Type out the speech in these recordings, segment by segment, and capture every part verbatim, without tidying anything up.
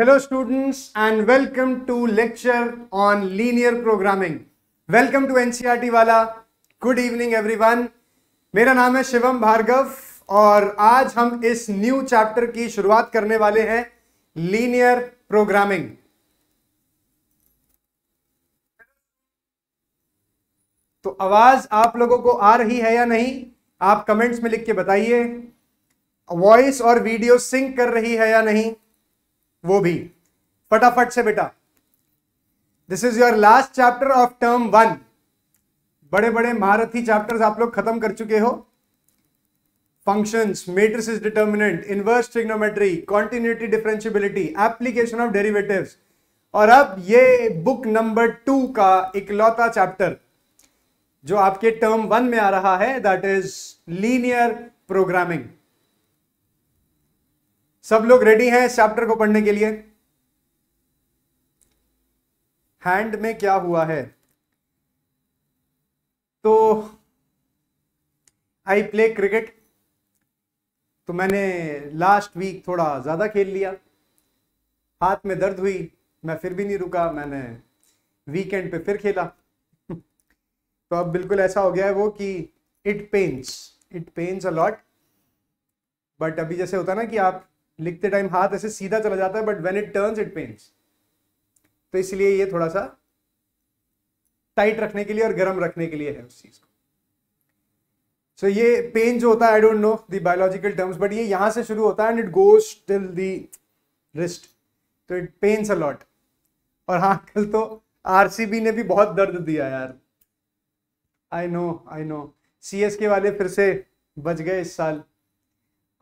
Hello students and welcome to lecture on linear programming. Welcome to N C E R T Wallah. Good evening everyone. मेरा नाम है शिवम भार्गव और आज हम इस न्यू चैप्टर की शुरुआत करने वाले हैं linear programming. तो आवाज आप लोगों को आ रही है या नहीं आप कमेंट्स में लिख के बताइए. वॉइस और वीडियो सिंक कर रही है या नहीं वो भी फटाफट से बेटा. This is your last chapter of term one. बड़े बड़े महारथी चैप्टर्स आप लोग खत्म कर चुके हो. Functions, matrices determinant, inverse trigonometry, continuity differentiability, application of derivatives. और अब ये बुक नंबर टू का इकलौता चैप्टर जो आपके टर्म वन में आ रहा है दैट इज लीनियर प्रोग्रामिंग. सब लोग रेडी हैं इस चैप्टर को पढ़ने के लिए? हैंड में क्या हुआ है? तो आई प्ले क्रिकेट, तो मैंने लास्ट वीक थोड़ा ज्यादा खेल लिया. हाथ में दर्द हुई, मैं फिर भी नहीं रुका, मैंने वीकेंड पे फिर खेला. तो अब बिल्कुल ऐसा हो गया है वो कि it pains it pains a lot. But अभी जैसे होता ना कि आप लिखते टाइम हाथ ऐसे सीधा चला जाता है, but when it turns it pains. तो इसलिए ये थोड़ा सा टाइट रखने के लिए और गर्म रखने के लिए है उस चीज को. सो so ये पेन जो होता है, I don't know the biological terms, but ये यहां से शुरू होता है and it goes till the wrist. तो इट पेन्स अ लॉट. और हाँ, कल तो आरसीबी ने भी बहुत दर्द दिया यार. I know I know CSK वाले फिर से बच गए इस साल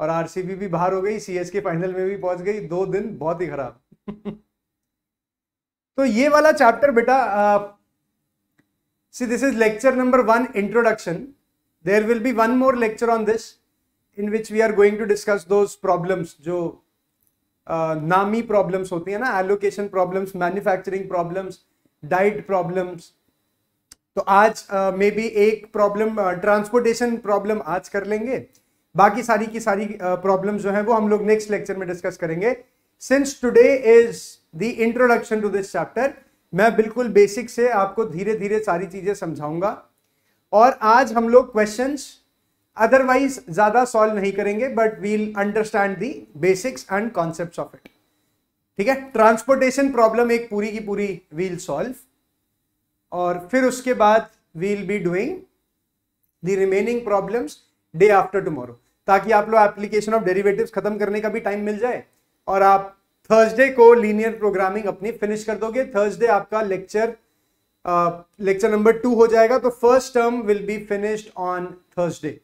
और आरसीबी भी बाहर हो गई, सीएसके फाइनल में भी पहुंच गई. दो दिन बहुत ही खराब. तो ये वाला चैप्टर बेटा, see this is lecture number one, introduction. There will be one more lecture on this in which we are going to discuss those problems जो uh, नामी प्रॉब्लम्स होती है ना, allocation problems, manufacturing problems, diet problems. तो आज मे uh, बी एक प्रॉब्लम ट्रांसपोर्टेशन प्रॉब्लम आज कर लेंगे. बाकी सारी की सारी प्रॉब्लम्स जो है वो हम लोग नेक्स्ट लेक्चर में डिस्कस करेंगे. Since today is the introduction to this chapter, मैं बिल्कुल बेसिक से आपको धीरे धीरे सारी चीजें समझाऊंगा. और आज हम लोग क्वेश्चंस अदरवाइज ज्यादा सॉल्व नहीं करेंगे, but we'll understand the basics and concepts of it. ठीक है, ट्रांसपोर्टेशन प्रॉब्लम एक पूरी की पूरी वील सॉल्व और फिर उसके बाद we'll be doing the remaining problems day after tomorrow, ताकि आप लोग एप्लीकेशन ऑफ डेरिवेटिव्स खत्म करने का भी टाइम मिल जाए और आप थर्सडे को लीनियर प्रोग्रामिंग अपनी फिनिश कर दोगे. थर्सडे आपका लेक्चर लेक्चर नंबर टू हो जाएगा. तो first term will be finished on Thursday.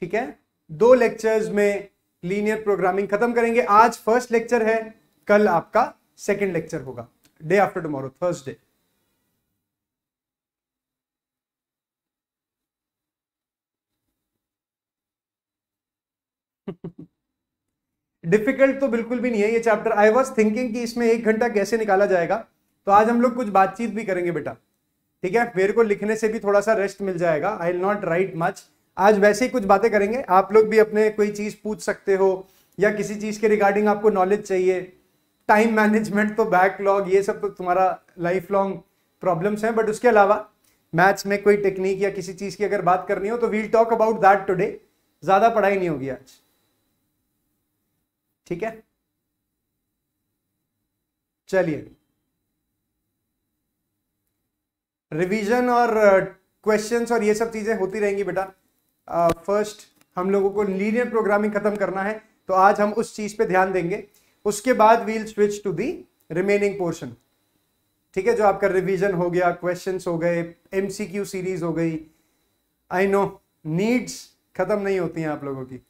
ठीक है, दो लेक्चर्स में लीनियर प्रोग्रामिंग खत्म करेंगे. आज फर्स्ट लेक्चर है, कल आपका सेकेंड लेक्चर होगा, day after tomorrow Thursday. Difficult तो बिल्कुल भी नहीं है ये चैप्टर. आई वॉज थिंकिंग कि इसमें एक घंटा कैसे निकाला जाएगा, तो आज हम लोग कुछ बातचीत भी करेंगे बेटा. ठीक है, मेरे को लिखने से भी थोड़ा सा रेस्ट मिल जाएगा. I will not write much आज. वैसे ही कुछ बातें करेंगे, आप लोग भी अपने कोई चीज पूछ सकते हो या किसी चीज के रिगार्डिंग आपको नॉलेज चाहिए. टाइम मैनेजमेंट तो बैकलॉग ये सब तो तुम्हारा लाइफ लॉन्ग प्रॉब्लम्स हैं, बट उसके अलावा मैथ्स में कोई टेक्निक या किसी चीज की अगर बात करनी हो तो we'll talk about that today. ज्यादा पढ़ाई नहीं होगी आज. ठीक है, चलिए रिवीजन और क्वेश्चंस और ये सब चीजें होती रहेंगी बेटा. फर्स्ट हम लोगों को लीनियर प्रोग्रामिंग खत्म करना है, तो आज हम उस चीज पे ध्यान देंगे. उसके बाद we'll switch to the remaining portion. ठीक है, जो आपका रिवीजन हो गया, क्वेश्चंस हो गए, एमसीक्यू सीरीज हो गई. आई नो नीड्स खत्म नहीं होती हैं आप लोगों की.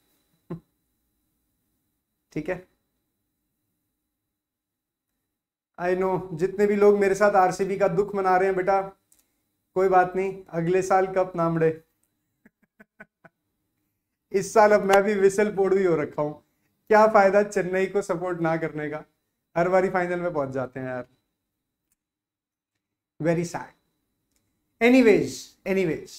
ठीक है, आई नो जितने भी लोग मेरे साथ आरसीबी का दुख मना रहे हैं बेटा, कोई बात नहीं, अगले साल कप नामड़े. इस साल अब मैं भी विसल पोड़ भी हो रखा हूं. क्या फायदा चेन्नई को सपोर्ट ना करने का, हर बारी फाइनल में पहुंच जाते हैं यार. Very sad. Anyways anyways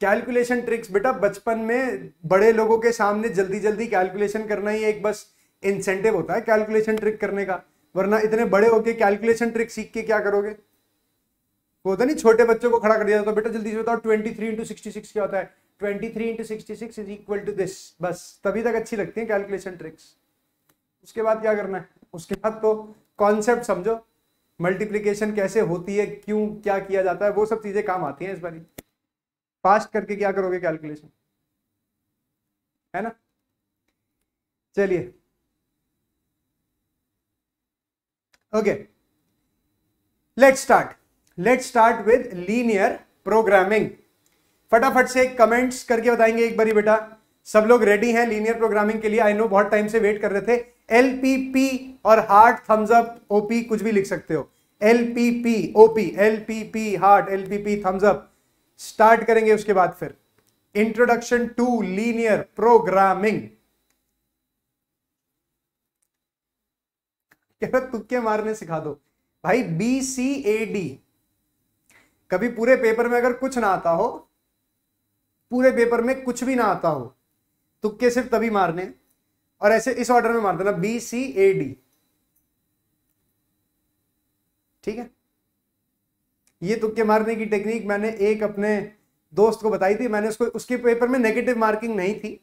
calculation tricks बेटा बचपन में बड़े लोगों के सामने जल्दी जल्दी कैलकुलेशन करना ही एक बस इंसेंटिव होता है कैलकुलेशन ट्रिक करने का, वरना इतने बड़े होके कैलकुलेशन ट्रिक सीख के क्या करोगे। वो होता नहीं छोटे बच्चों को खड़ा कर दिया जाता है, बेटा जल्दी से बताओ twenty three into sixty six क्या होता है, twenty three into sixty six is equal to this, बस तभी तक अच्छी लगती है कैलकुलेशन ट्रिक्स। उसके बाद क्या करना है, उसके बाद तो कॉन्सेप्ट समझो, मल्टीप्लिकेशन कैसे होती है, क्यों क्या किया जाता है, वो सब चीजें काम आती हैं। इस बारी फास्ट करके क्या करोगे कैलकुलेशन, है ना। चलिए okay, let's start let's start with linear programming. फटाफट से कमेंट्स करके बताएंगे एक बारी बेटा, सब लोग रेडी हैं लीनियर प्रोग्रामिंग के लिए। आई नो बहुत टाइम से वेट कर रहे थे। एल पी पी और हार्ट, थम्स अप, ओपी कुछ भी लिख सकते हो। L P P OP, L P P heart, L P P thumbs up. Start करेंगे उसके बाद फिर इंट्रोडक्शन टू लीनियर प्रोग्रामिंग। क्या तुक्के मारने सिखा दो भाई। बी सी ए डी कभी पूरे पेपर में अगर कुछ ना आता हो, पूरे पेपर में कुछ भी ना आता हो, तुक्के सिर्फ तभी मारने, और ऐसे इस ऑर्डर में मार देना बी सी ए डी, ठीक है। ये तुक्के मारने की टेक्निक मैंने एक अपने दोस्त को बताई थी, मैंने उसको उसके पेपर में नेगेटिव मार्किंग नहीं थी,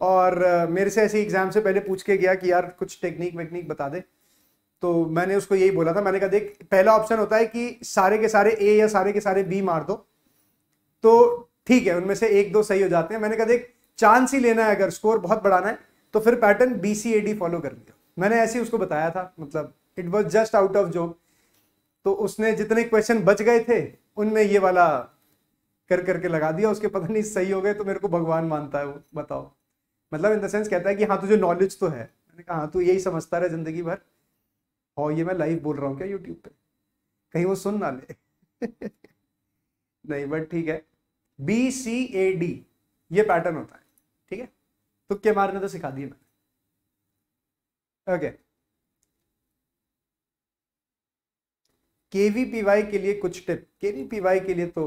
और मेरे से ऐसे एग्जाम से पहले पूछ के गया कि यार कुछ टेक्निक वेक्निक बता दे, तो मैंने उसको यही बोला था, मैंने कहा देख पहला ऑप्शन होता है कि सारे के सारे ए या सारे के सारे बी मार दो तो ठीक है, उनमें से एक दो सही हो जाते हैं। मैंने कहा देख चांस ही लेना है, अगर स्कोर बहुत बढ़ाना है तो फिर pattern B C A D follow कर लिया। मैंने ऐसे ही उसको बताया था, मतलब it was just out of joke. तो उसने जितने क्वेश्चन बच गए थे उनमें ये वाला कर करके लगा दिया, उसके पता नहीं सही हो गए, तो मेरे को भगवान मानता है वो, बताओ। मतलब इन द सेंस कहता है कि हाँ तुझे नॉलेज तो है। मैंने कहा हाँ तू यही समझता रहे जिंदगी भर। और ये मैं लाइव बोल रहा हूँ क्या यूट्यूब पे, कहीं वो सुन ना ले नहीं, बट ठीक है बी सी ए डी ये पैटर्न होता है, ठीक है। तुक्के मारने तो सिखा दिए मैंने। ओके, केवीपीवाई के लिए कुछ टिप। केवीपीवाई के लिए तो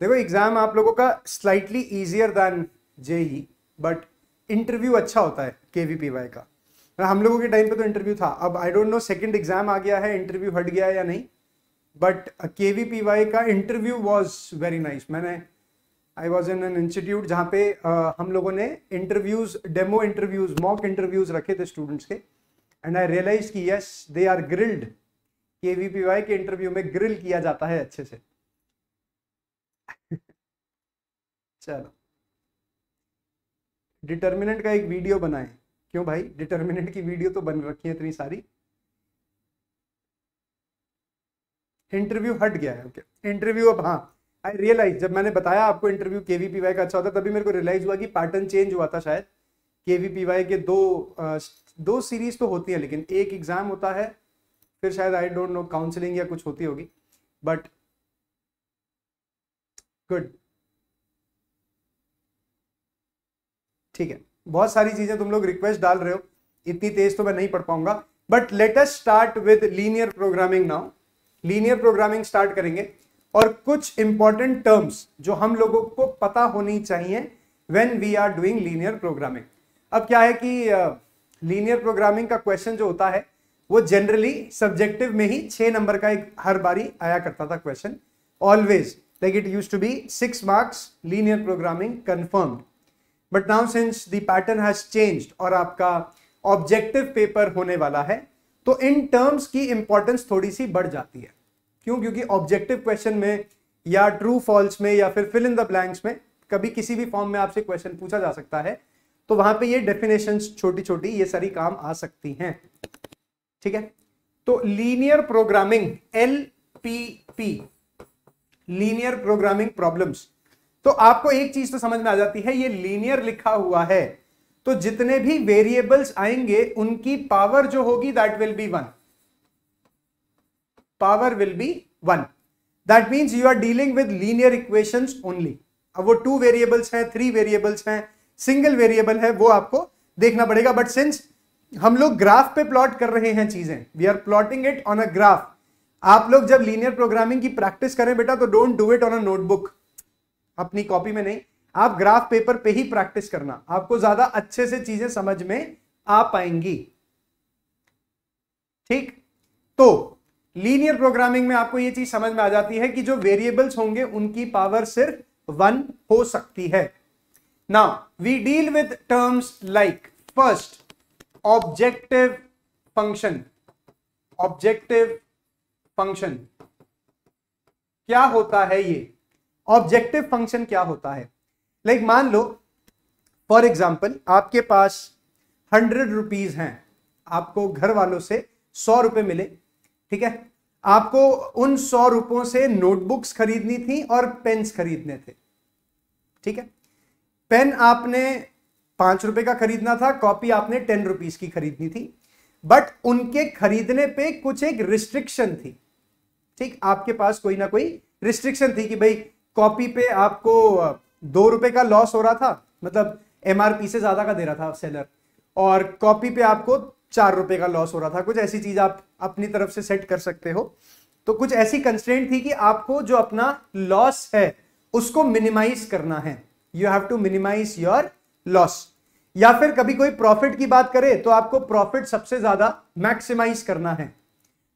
देखो एग्जाम आप लोगों का slightly easier than JEE, but interview अच्छा होता है केवीपीवाई का। हम लोगों के टाइम पे तो इंटरव्यू था, अब I don't know second exam आ गया है इंटरव्यू हट गया है या नहीं, बट केवीपीवाई का इंटरव्यू वॉज वेरी नाइस। मैंने I was in an institute जहाँ पे uh, हम लोगों ने interviews, demo interviews, mock interviews रखे थे स्टूडेंट्स के, एंड आई रियलाइज कि yes they are grilled. KVPY के इंटरव्यू में ग्रिल किया जाता है अच्छे से चलो डिटर्मिनेंट का एक वीडियो बनाएं, क्यों भाई, डिटर्मिनेंट की वीडियो तो बन रखी है इतनी सारी। इंटरव्यू हट गया है, ओके okay. इंटरव्यू अब हाँ I realize, जब मैंने बताया आपको इंटरव्यू केवीपीवाई का अच्छा होता है, तभी मेरे को रियलाइज हुआ कि पैटर्न चेंज हुआ था शायद। केवीपीवाई के दो दो सीरीज तो होती है, लेकिन एक एग्जाम होता है, फिर शायद आई डोंट नो काउंसलिंग या कुछ होती होगी, बट गुड ठीक है। बहुत सारी चीजें तुम लोग रिक्वेस्ट डाल रहे हो, इतनी तेज तो मैं नहीं पढ़ पाऊंगा, but let us start with linear programming now. Linear programming start करेंगे और कुछ इंपॉर्टेंट टर्म्स जो हम लोगों को पता होनी चाहिए when we are doing linear programming. अब क्या है कि लीनियर uh, प्रोग्रामिंग का क्वेश्चन जो होता है वो जनरली सब्जेक्टिव में ही छः नंबर का एक हर बारी आया करता था question, always like it used to be six marks linear programming confirmed. But now since the pattern has changed और आपका ऑब्जेक्टिव पेपर होने वाला है, तो इन टर्म्स की इंपॉर्टेंस थोड़ी सी बढ़ जाती है। क्यों? क्योंकि ऑब्जेक्टिव क्वेश्चन में या ट्रू फॉल्स में या फिर फिल इन द ब्लैंक्स में कभी किसी भी फॉर्म में आपसे क्वेश्चन पूछा जा सकता है, तो वहां पे ये डेफिनेशंस छोटी छोटी ये सारी काम आ सकती हैं, ठीक है। तो linear programming L P P linear programming problems, तो आपको एक चीज तो समझ में आ जाती है, ये लीनियर लिखा हुआ है तो जितने भी वेरिएबल्स आएंगे उनकी पावर जो होगी that will be one, power will be one. That means you are dealing with linear equations only. अब वो टू वेरिएबल्स हैं, थ्री वेरिएबल्स हैं, सिंगल वेरिएबल है, वो आपको देखना पड़ेगा। बट सिंस हम लोग ग्राफ पे प्लॉट कर रहे हैं चीजें, we are plotting it on a graph. आप लोग जब लीनियर प्रोग्रामिंग की प्रैक्टिस करें बेटा तो don't do it on a notebook, अपनी कॉपी में नहीं, आप ग्राफ पेपर पे ही प्रैक्टिस करना, आपको ज्यादा अच्छे से चीजें समझ में आ पाएंगी। ठीक, तो लीनियर प्रोग्रामिंग में आपको यह चीज समझ में आ जाती है कि जो वेरिएबल्स होंगे उनकी पावर सिर्फ वन हो सकती है। Now we deal with terms like first objective function. Objective function क्या होता है? ये ऑब्जेक्टिव फंक्शन क्या होता है? लाइक like, मान लो फॉर एग्जाम्पल आपके पास हंड्रेड रुपीज हैं, आपको घर वालों से सौ रुपए मिले, ठीक है, आपको उन सौ रुपयों से नोटबुक्स खरीदनी थी और पेन्स खरीदने थे, ठीक है, पेन आपने पांच रुपए का खरीदना था, कॉपी आपने टेन रुपीज की खरीदनी थी, बट उनके खरीदने पे कुछ एक रिस्ट्रिक्शन थी, ठीक, आपके पास कोई ना कोई रिस्ट्रिक्शन थी कि भाई कॉपी पे आपको दो रुपए का लॉस हो रहा था, मतलब एमआरपी से ज्यादा का दे रहा था सेलर, और कॉपी पे आपको चार रुपए का लॉस हो रहा था, कुछ ऐसी चीज आप अपनी तरफ से सेट कर सकते हो। तो कुछ ऐसी कंस्ट्रेंट थी कि आपको जो अपना लॉस है उसको मिनिमाइज करना है, you have to minimise your loss. या फिर कभी कोई प्रॉफिट की बात करे तो आपको प्रॉफिट सबसे ज्यादा मैक्सिमाइज करना है।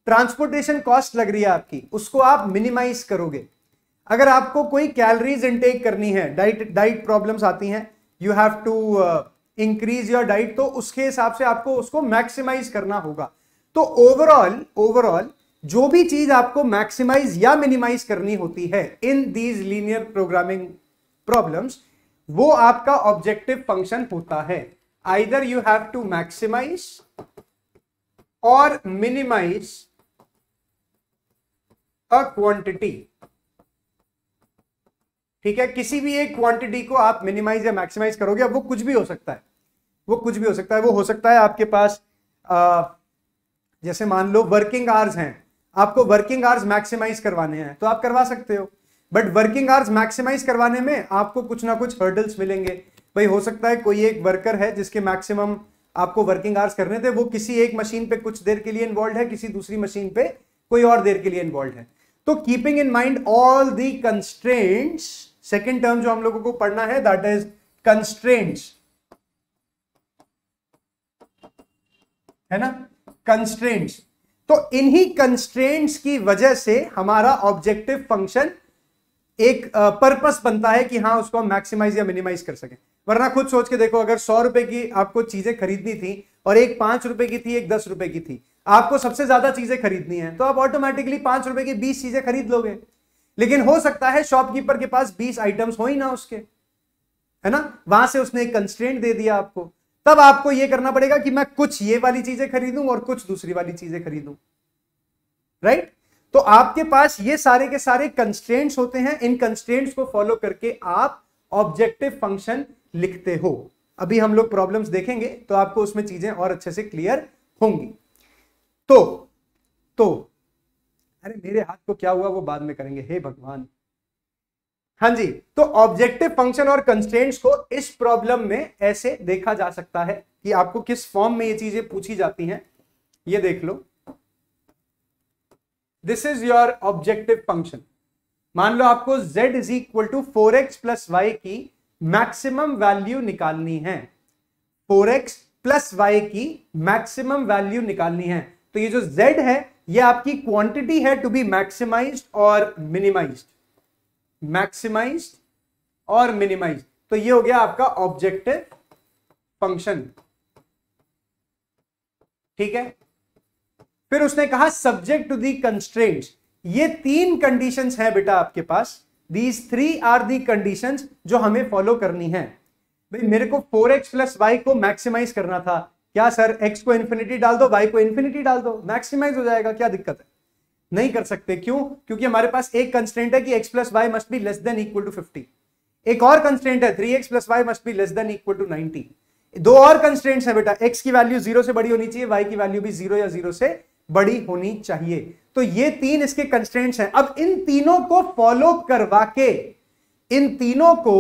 ट्रांसपोर्टेशन कॉस्ट लग रही है आपकी, उसको आप मिनिमाइज करोगे। अगर आपको कोई कैलोरीज इनटेक करनी है, डाइट डाइट प्रॉब्लम्स आती हैं, you have to increase your diet, तो उसके हिसाब से आपको उसको मैक्सिमाइज करना होगा। तो ओवरऑल ओवरऑल जो भी चीज आपको मैक्सिमाइज या मिनिमाइज करनी होती है in these linear programming problems, वो आपका ऑब्जेक्टिव फंक्शन होता है। Either you have to maximise और मिनिमाइज अ क्वांटिटी, ठीक है, किसी भी एक क्वांटिटी को आप मिनिमाइज या मैक्सिमाइज करोगे। अब वो कुछ भी हो सकता है, वो कुछ भी हो सकता है। वो हो सकता है आपके पास आ, जैसे मान लो वर्किंग आवर्स हैं, आपको वर्किंग आवर्स मैक्सिमाइज करवाने हैं तो आप करवा सकते हो, बट वर्किंग आवर्स मैक्सिमाइज करवाने में आपको कुछ ना कुछ हर्डल्स मिलेंगे। भाई हो सकता है कोई एक वर्कर है जिसके मैक्सिमम आपको वर्किंग आवर्स करने थे, वो किसी एक मशीन पे कुछ देर के लिए इन्वॉल्व है, किसी दूसरी मशीन पे कोई और देर के लिए इन्वॉल्व है। तो keeping in mind all the constraints, second term जो हम लोगों को पढ़ना है दैट इज कंस्ट्रेंट्स, है ना, कंस्ट्रेंट्स। तो इन्हीं कंस्ट्रेंट्स की वजह से हमारा ऑब्जेक्टिव फंक्शन एक पर्पस बनता है कि हाँ उसको हम मैक्सिमाइज या मिनिमाइज कर सकें। वरना खुद सोच के देखो, अगर सौ रुपए की आपको चीजें खरीदनी थी और एक पांच रुपए की थी, एक दस रुपए की थी, आपको सबसे ज्यादा चीजें खरीदनी है तो आप ऑटोमेटिकली पांच रुपए की बीस चीजें खरीद लोगे। लेकिन हो सकता है शॉपकीपर के पास बीस आइटम्स हो ही ना उसके, है ना, वहां से उसने एक कंस्ट्रेंट दे दिया आपको। तब आपको यह करना पड़ेगा कि मैं कुछ ये वाली चीजें खरीदूं और कुछ दूसरी वाली चीजें खरीदूं, राइट। तो आपके पास ये सारे के सारे कंस्ट्रेंट्स होते हैं, इन कंस्ट्रेंट्स को फॉलो करके आप ऑब्जेक्टिव फंक्शन लिखते हो। अभी हम लोग प्रॉब्लम्स देखेंगे तो आपको उसमें चीजें और अच्छे से क्लियर होंगी। तो तो अरे मेरे हाथ को क्या हुआ वो बाद में करेंगे, हे भगवान। हाँ जी, तो ऑब्जेक्टिव फंक्शन और कंस्ट्रेंट्स को इस प्रॉब्लम में ऐसे देखा जा सकता है कि आपको किस फॉर्म में ये चीजें पूछी जाती हैं। ये देख लो, this is your objective function. मान लो आपको z is equal to four x plus y की मैक्सिमम वैल्यू निकालनी है, फोर एक्स प्लस वाई की मैक्सिमम वैल्यू निकालनी है। तो ये जो z है ये आपकी क्वांटिटी है टू बी मैक्सिमाइज्ड और मिनिमाइज्ड, मैक्सिमाइज्ड और मिनिमाइज्ड। तो ये हो गया आपका ऑब्जेक्टिव फंक्शन, ठीक है। फिर उसने कहा सब्जेक्ट टू दी कंस्ट्रेंट्स। ये तीन कंडीशंस हैं बेटा आपके पास, these three are the conditions जो हमें फॉलो करनी है। भाई मेरे को फोर एक्स प्लस वाई को मैक्सिमाइज करना था, क्या सर x को इन्फिनिटी डाल दो y को इन्फिनिटी डाल दो मैक्सिमाइज हो जाएगा, क्या दिक्कत है? नहीं कर सकते। क्यों? क्योंकि हमारे पास एक कंस्ट्रेंट है कि x plus y must be less than equal to fifty, एक और कंस्ट्रेंट है three x plus y must be less than equal to ninety, दो और कंस्ट्रेंट्स हैं बेटा, x की वैल्यू जीरो से बड़ी होनी चाहिए, y की वैल्यू भी जीरो या जीरो से बड़ी होनी चाहिए। तो ये तीन इसके कंस्ट्रेंट्स हैं। अब इन तीनों को फॉलो करवा के इन तीनों को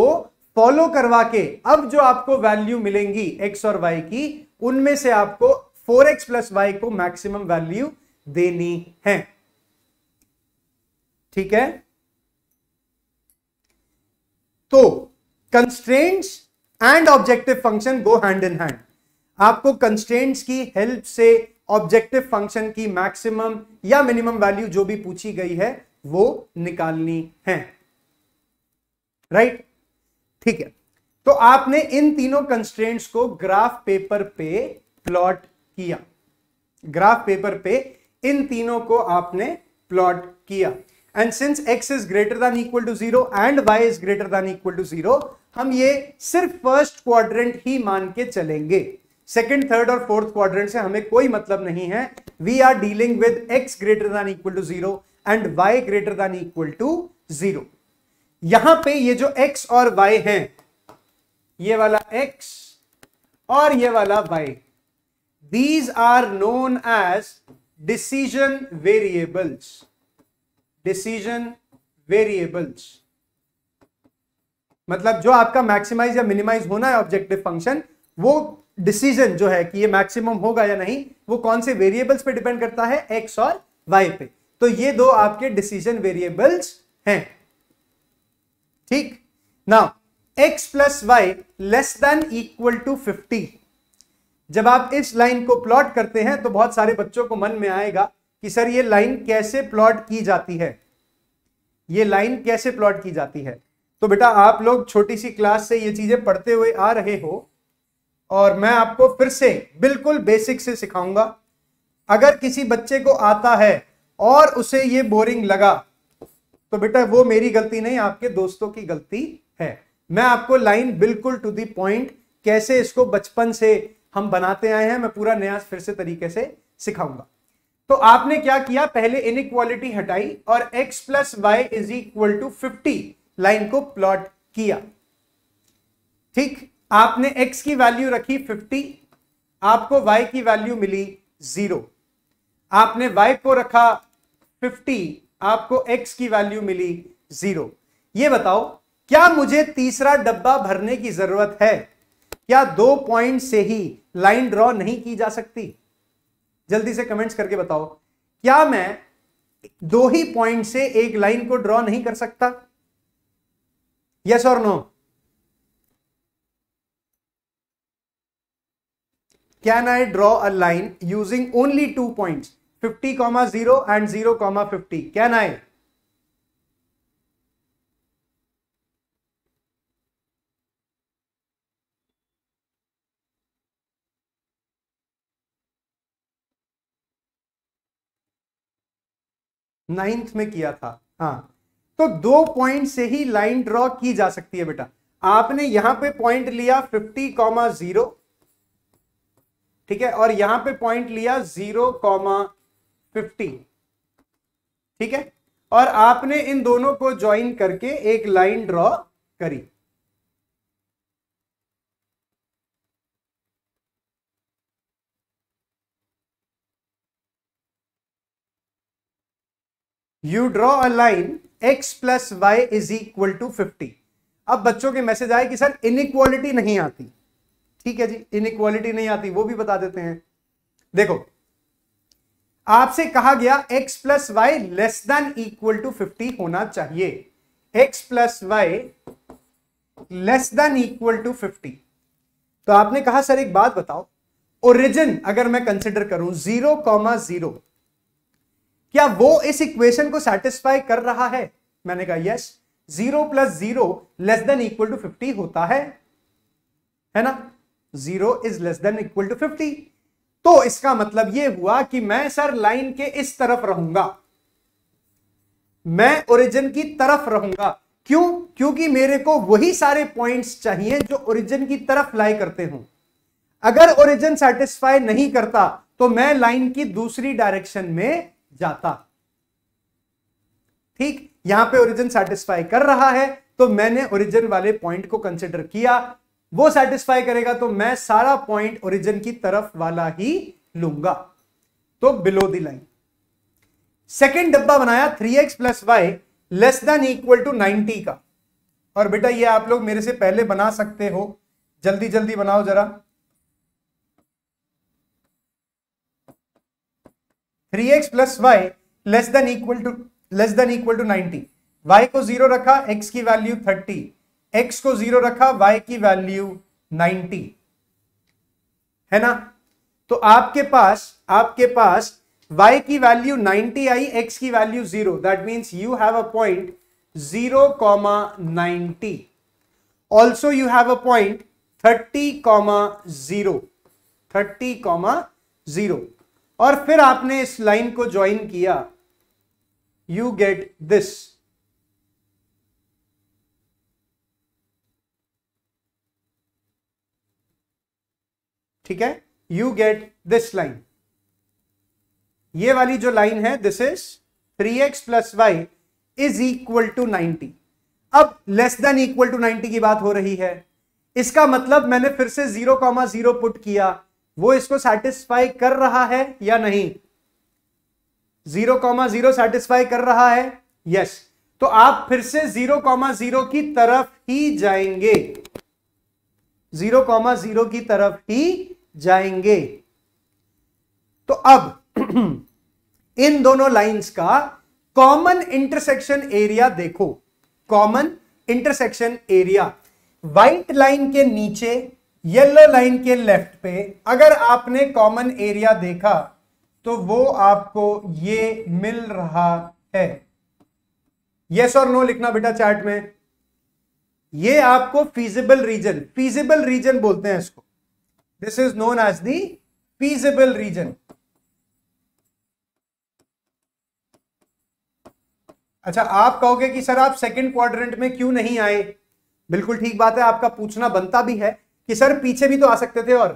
फॉलो करवा के अब जो आपको वैल्यू मिलेंगी x और y की, उनमें से आपको फोर एक्स प्लस वाई को मैक्सिमम वैल्यू देनी है, ठीक है। तो constraints and objective function go hand in hand. आपको कंस्ट्रेंट्स की हेल्प से ऑब्जेक्टिव फंक्शन की मैक्सिमम या मिनिमम वैल्यू जो भी पूछी गई है वो निकालनी है, राइट right? ठीक है, तो आपने इन तीनों कंस्ट्रेंट्स को ग्राफ पेपर पे प्लॉट किया, ग्राफ पेपर पे इन तीनों को आपने प्लॉट किया and since x is greater than equal to zero and y is greater than equal to zero, हम ये सिर्फ फर्स्ट क्वाड्रेंट ही मान के चलेंगे, सेकेंड थर्ड और फोर्थ क्वाड्रेंट से हमें कोई मतलब नहीं है। We are dealing with x greater than equal to zero and y greater than equal to zero. यहां पे ये जो x और y हैं, ये वाला x और ये वाला y, these are known as decision variables, decision variables. मतलब जो आपका मैक्सिमाइज या मिनिमाइज होना है ऑब्जेक्टिव फंक्शन, वो डिसीजन जो है कि ये मैक्सिमम होगा या नहीं, वो कौन से वेरिएबल्स पे डिपेंड करता है, एक्स और वाई पे। तो ये दो आपके डिसीजन वेरिएबल्स हैं, ठीक। Now x plus y less than equal to fifty, जब आप इस लाइन को प्लॉट करते हैं तो बहुत सारे बच्चों को मन में आएगा कि सर ये लाइन कैसे प्लॉट की जाती है, ये लाइन कैसे प्लॉट की जाती है। तो बेटा आप लोग छोटी सी क्लास से ये चीजें पढ़ते हुए आ रहे हो और मैं आपको फिर से बिल्कुल बेसिक से सिखाऊंगा। अगर किसी बच्चे को आता है और उसे ये बोरिंग लगा तो बेटा वो मेरी गलती नहीं, आपके दोस्तों की गलती है। मैं आपको लाइन बिल्कुल टू द पॉइंट कैसे इसको बचपन से हम बनाते आए हैं, मैं पूरा नया फिर से तरीके से सिखाऊंगा। तो आपने क्या किया, पहले इनइक्वालिटी हटाई और x plus y is equal to fifty line को प्लॉट किया, ठीक। आपने x की वैल्यू रखी फिफ्टी, आपको y की वैल्यू मिली जीरो। आपने y को रखा फिफ्टी, आपको x की वैल्यू मिली जीरो। ये बताओ, क्या मुझे तीसरा डब्बा भरने की जरूरत है? क्या दो पॉइंट से ही लाइन ड्रॉ नहीं की जा सकती? जल्दी से कमेंट्स करके बताओ, क्या मैं दो ही पॉइंट से एक लाइन को ड्रॉ नहीं कर सकता? यस और no? Can I draw a line using only two points, fifty comma zero and zero comma fifty? Can I? Ninth में किया था, हाँ। तो दो पॉइंट से ही लाइन ड्रॉ की जा सकती है बेटा। आपने यहां पे पॉइंट लिया फिफ्टी कॉमा जीरो, ठीक है, और यहां पे पॉइंट लिया जीरो कॉमा फिफ्टी, ठीक है, और आपने इन दोनों को ज्वाइन करके एक लाइन ड्रॉ करी। You draw a line x plus y is equal to fifty. अब बच्चों के मैसेज आए कि सर इनइक्वालिटी नहीं आती, ठीक है जी, इनइक्वालिटी नहीं आती, वो भी बता देते हैं। देखो, आपसे कहा गया x plus y less than equal to fifty होना चाहिए, x plus y less than equal to fifty. तो आपने कहा सर एक बात बताओ, ओरिजिन अगर मैं कंसिडर करूं जीरो कॉमा जीरो, क्या वो इस इक्वेशन को सेटिस्फाई कर रहा है? मैंने कहा yes, zero plus zero less than equal to fifty होता है, है ना, zero is less than equal to fifty. तो इसका मतलब यह हुआ कि मैं सर लाइन के इस तरफ रहूंगा, मैं ओरिजिन की तरफ रहूंगा। क्यों? क्योंकि मेरे को वही सारे पॉइंट्स चाहिए जो ओरिजिन की तरफ लाई करते हों। अगर ओरिजिन सेटिस्फाई नहीं करता तो मैं लाइन की दूसरी डायरेक्शन में जाता, ठीक। यहां पे ओरिजिन सेटिस्फाई कर रहा है तो मैंने ओरिजिन वाले पॉइंट को कंसिडर किया, वो सेटिस्फाई करेगा तो मैं सारा पॉइंट ओरिजिन की तरफ वाला ही लूंगा, तो बिलो द लाइन। सेकेंड डब्बा बनाया three x plus y less than equal to ninety का, और बेटा ये आप लोग मेरे से पहले बना सकते हो, जल्दी जल्दी बनाओ जरा। Three x plus y less than equal to less than equal to ninety, y को जीरो रखा, एक्स की वैल्यू थर्टी, एक्स को जीरो रखा, वाई की वैल्यू नाइंटी है ना। तो आपके पास आपके पास y की वैल्यू नाइंटी आई, x की value zero, that means you have a point zero comma ninety. Also you have a point thirty comma zero thirty comma zero और फिर आपने इस लाइन को ज्वाइन किया, यू गेट दिस। ठीक है, यू गेट दिस लाइन, ये वाली जो लाइन है, this is three x plus y is equal to ninety. अब less than equal to ninety की बात हो रही है, इसका मतलब मैंने फिर से जीरो कॉमा जीरो पुट किया, वो इसको सैटिस्फाई कर रहा है या नहीं? जीरो कॉमा जीरो सैटिस्फाई कर रहा है, यस। तो आप फिर से जीरो कॉमा जीरो की तरफ ही जाएंगे, जीरो कॉमा जीरो की तरफ ही जाएंगे। तो अब इन दोनों लाइंस का कॉमन इंटरसेक्शन एरिया देखो, common intersection area. White line के नीचे येलो लाइन के लेफ्ट पे अगर आपने कॉमन एरिया देखा तो वो आपको ये मिल रहा है। यस और नो लिखना बेटा चैट में। ये आपको फीजिबल रीजन, फीजिबल रीजन बोलते हैं इसको, this is known as the feasible region. अच्छा, आप कहोगे कि सर आप सेकंड क्वाड्रेंट में क्यों नहीं आए, बिल्कुल ठीक बात है, आपका पूछना बनता भी है कि सर पीछे भी तो आ सकते थे, और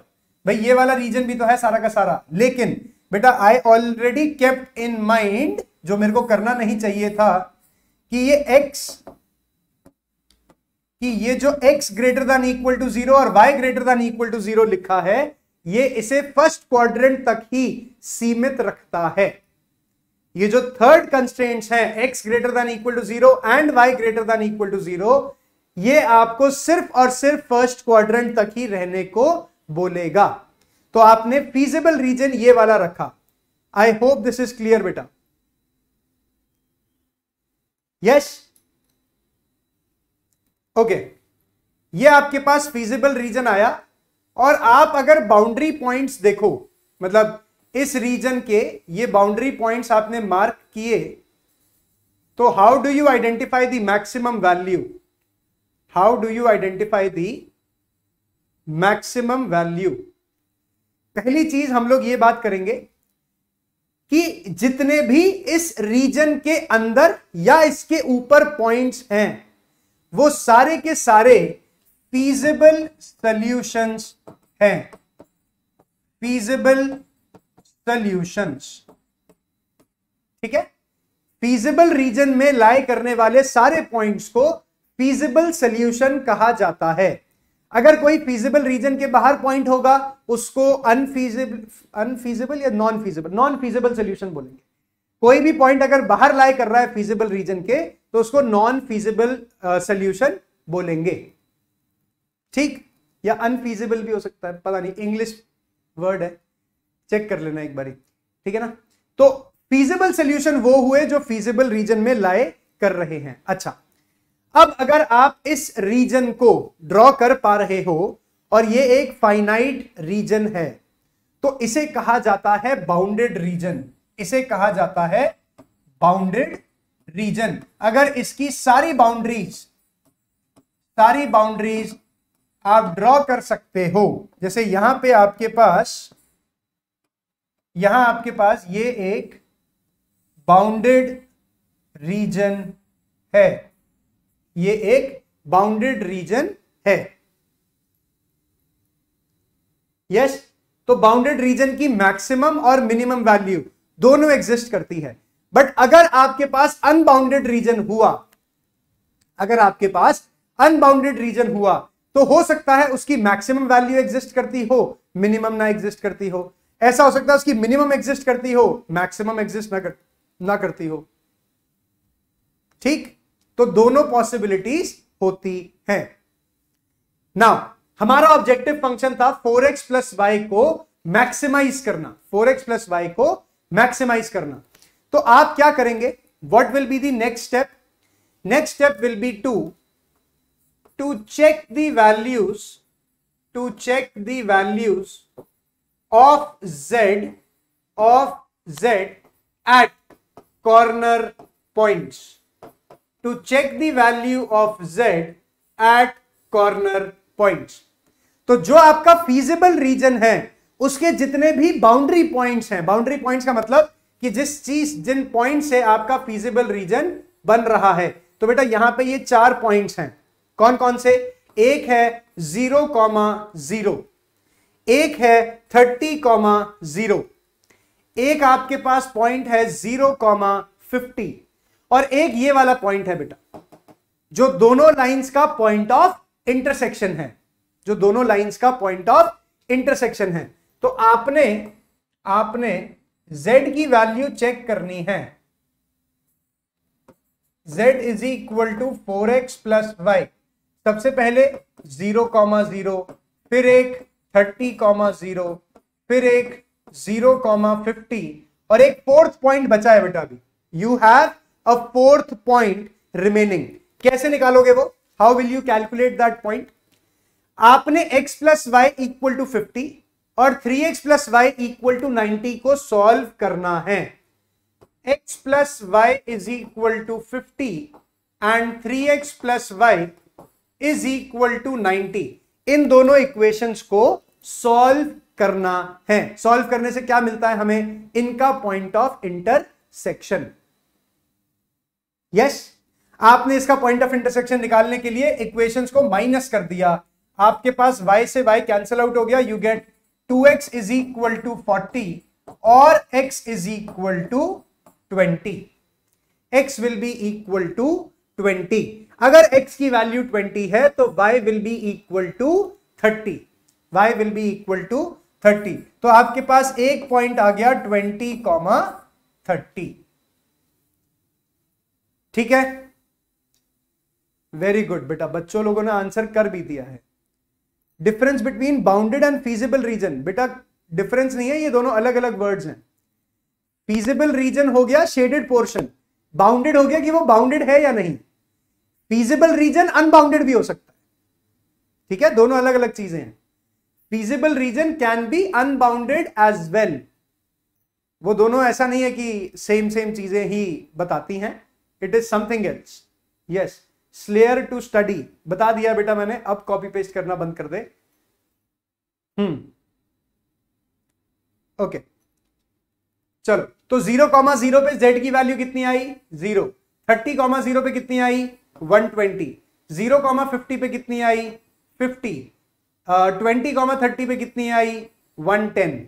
भाई ये वाला रीजन भी तो है सारा का सारा। लेकिन बेटा I already kept in mind, जो मेरे को करना नहीं चाहिए था, कि ये एक्स कि ये जो x greater than equal to zero और y greater than equal to zero लिखा है, ये इसे फर्स्ट क्वाड्रेंट तक ही सीमित रखता है। ये जो थर्ड कंस्ट्रेंट्स हैं, x greater than equal to zero and y greater than equal to zero, ये आपको सिर्फ और सिर्फ फर्स्ट क्वाड्रेंट तक ही रहने को बोलेगा। तो आपने फीजिबल रीजन ये वाला रखा। I hope this is clear बेटा। यस, ओके, ये आपके पास फीजिबल रीजन आया। और आप अगर बाउंड्री पॉइंट्स देखो, मतलब इस रीजन के ये बाउंड्री पॉइंट्स आपने मार्क किए, तो how do you identify the maximum value, how do you identify the maximum value? पहली चीज हम लोग ये बात करेंगे कि जितने भी इस रीजन के अंदर या इसके ऊपर पॉइंट्स हैं, वो सारे के सारे फीजिबल सॉल्यूशंस हैं, फीजिबल सॉल्यूशंस। ठीक है, फीजिबल रीजन में लाई करने वाले सारे पॉइंट्स को फीजिबल सॉल्यूशन कहा जाता है। अगर कोई फीजिबल रीजन के बाहर पॉइंट होगा उसको अनफीजिबल अनफीजिबल या non feasible non feasible solution बोलेंगे। कोई भी पॉइंट अगर बाहर लाई कर रहा है फीजिबल रीजन के, तो उसको नॉन फीजिबल सॉल्यूशन बोलेंगे। ठीक, या अनफीजिबल भी हो सकता है, पता नहीं, इंग्लिश वर्ड है, चेक कर लेना एक बारी। ठीक है ना, तो फीजिबल सॉल्यूशन वो हुए जो फीजिबल रीजन में लाए कर रहे हैं। अच्छा, अब अगर आप इस रीजन को ड्रॉ कर पा रहे हो और ये एक फाइनाइट रीजन है, तो इसे कहा जाता है बाउंडेड रीजन, इसे कहा जाता है बाउंडेड रीजन। अगर इसकी सारी बाउंड्रीज सारी बाउंड्रीज आप ड्रॉ कर सकते हो, जैसे यहां पे आपके पास यहां आपके पास ये एक बाउंडेड रीजन है, ये एक बाउंडेड रीजन है। यस, तो बाउंडेड रीजन की मैक्सिमम और मिनिमम वैल्यू दोनों एग्जिस्ट करती है। बट अगर आपके पास अनबाउंडेड रीजन हुआ अगर आपके पास अनबाउंडेड रीजन हुआ तो हो सकता है उसकी मैक्सिमम वैल्यू एग्जिस्ट करती हो, मिनिमम ना एग्जिस्ट करती हो। ऐसा हो सकता है उसकी मिनिमम एग्जिस्ट करती हो, मैक्सिमम एग्जिस्ट ना कर, ना करती हो। ठीक, तो दोनों पॉसिबिलिटीज होती हैं। नाउ हमारा ऑब्जेक्टिव फंक्शन था फोर एक्स plus y को मैक्सिमाइज करना, फोर एक्स plus y को मैक्सिमाइज करना। तो आप क्या करेंगे, what will be the next step? Next step will be to to check the values to check the values of Z of Z at corner points to check the value of Z at corner points. तो जो आपका feasible region है उसके जितने भी boundary points हैं, boundary points का मतलब कि जिस चीज जिन पॉइंट से आपका फीजिबल रीजन बन रहा है, तो बेटा यहां पे ये चार पॉइंट्स हैं। कौन कौन से? एक है जीरो कॉमा जीरो, एक है थर्टी कॉमा जीरो, एक आपके पास पॉइंट है जीरो कॉमा फिफ्टी और एक ये वाला पॉइंट है बेटा जो दोनों लाइंस का पॉइंट ऑफ इंटरसेक्शन है, जो दोनों लाइंस का पॉइंट ऑफ इंटरसेक्शन है। तो आपने आपने z की वैल्यू चेक करनी है, z is equal to four x plus y. सबसे पहले जीरो कॉमा जीरो, फिर एक थर्टी कॉमा जीरो, फिर एक जीरो कॉमा फिफ्टी और एक फोर्थ पॉइंट बचा है बेटा। अभी you have a fourth point remaining. कैसे निकालोगे वो? How will you calculate that point? आपने x plus y equal to fifty और three x plus y equal to ninety को सॉल्व करना है। X plus y is equal to fifty and three x plus y is equal to ninety, इन दोनों equations को solve करना है। Solve करने से क्या मिलता है हमें? इनका पॉइंट ऑफ इंटरसेक्शन। यस, आपने इसका पॉइंट ऑफ इंटरसेक्शन निकालने के लिए इक्वेशंस को माइनस कर दिया। आपके पास y से y कैंसिल आउट हो गया, you get two x is equal to forty और x is equal to twenty. x will be equal to twenty. अगर x की वैल्यू ट्वेंटी है तो y will be equal to thirty, y will be equal to thirty. तो आपके पास एक point आ गया twenty comma thirty. ठीक है, वेरी गुड बेटा, बच्चों लोगों ने आंसर कर भी दिया है। Difference between bounded and feasible region, बेटा डिफरेंस नहीं है, ये दोनों अलग अलग वर्ड्स हैं। फीजिबल रीजन हो गया शेडेड पोर्शन, बाउंडेड हो गया कि वो बाउंडेड है या नहीं। फीजिबल रीजन अनबाउंडेड भी हो सकता है, ठीक है, दोनों अलग अलग चीजें हैं। Feasible region can be unbounded as well, वो दोनों ऐसा नहीं है कि सेम सेम चीजें ही बताती हैं, it is something else. Yes, slayer to study बता दिया बेटा मैंने, अब कॉपी पेस्ट करना बंद कर दे। हम्म ओके okay. चलो, तो जीरो कॉमा जीरो पे z की वैल्यू कितनी आई? जीरो। थर्टी कॉमा जीरो पे कितनी आई? One twenty. Zero comma fifty पे कितनी आई? फिफ्टी। ट्वेंटी कॉमा थर्टी पे कितनी आई? One ten.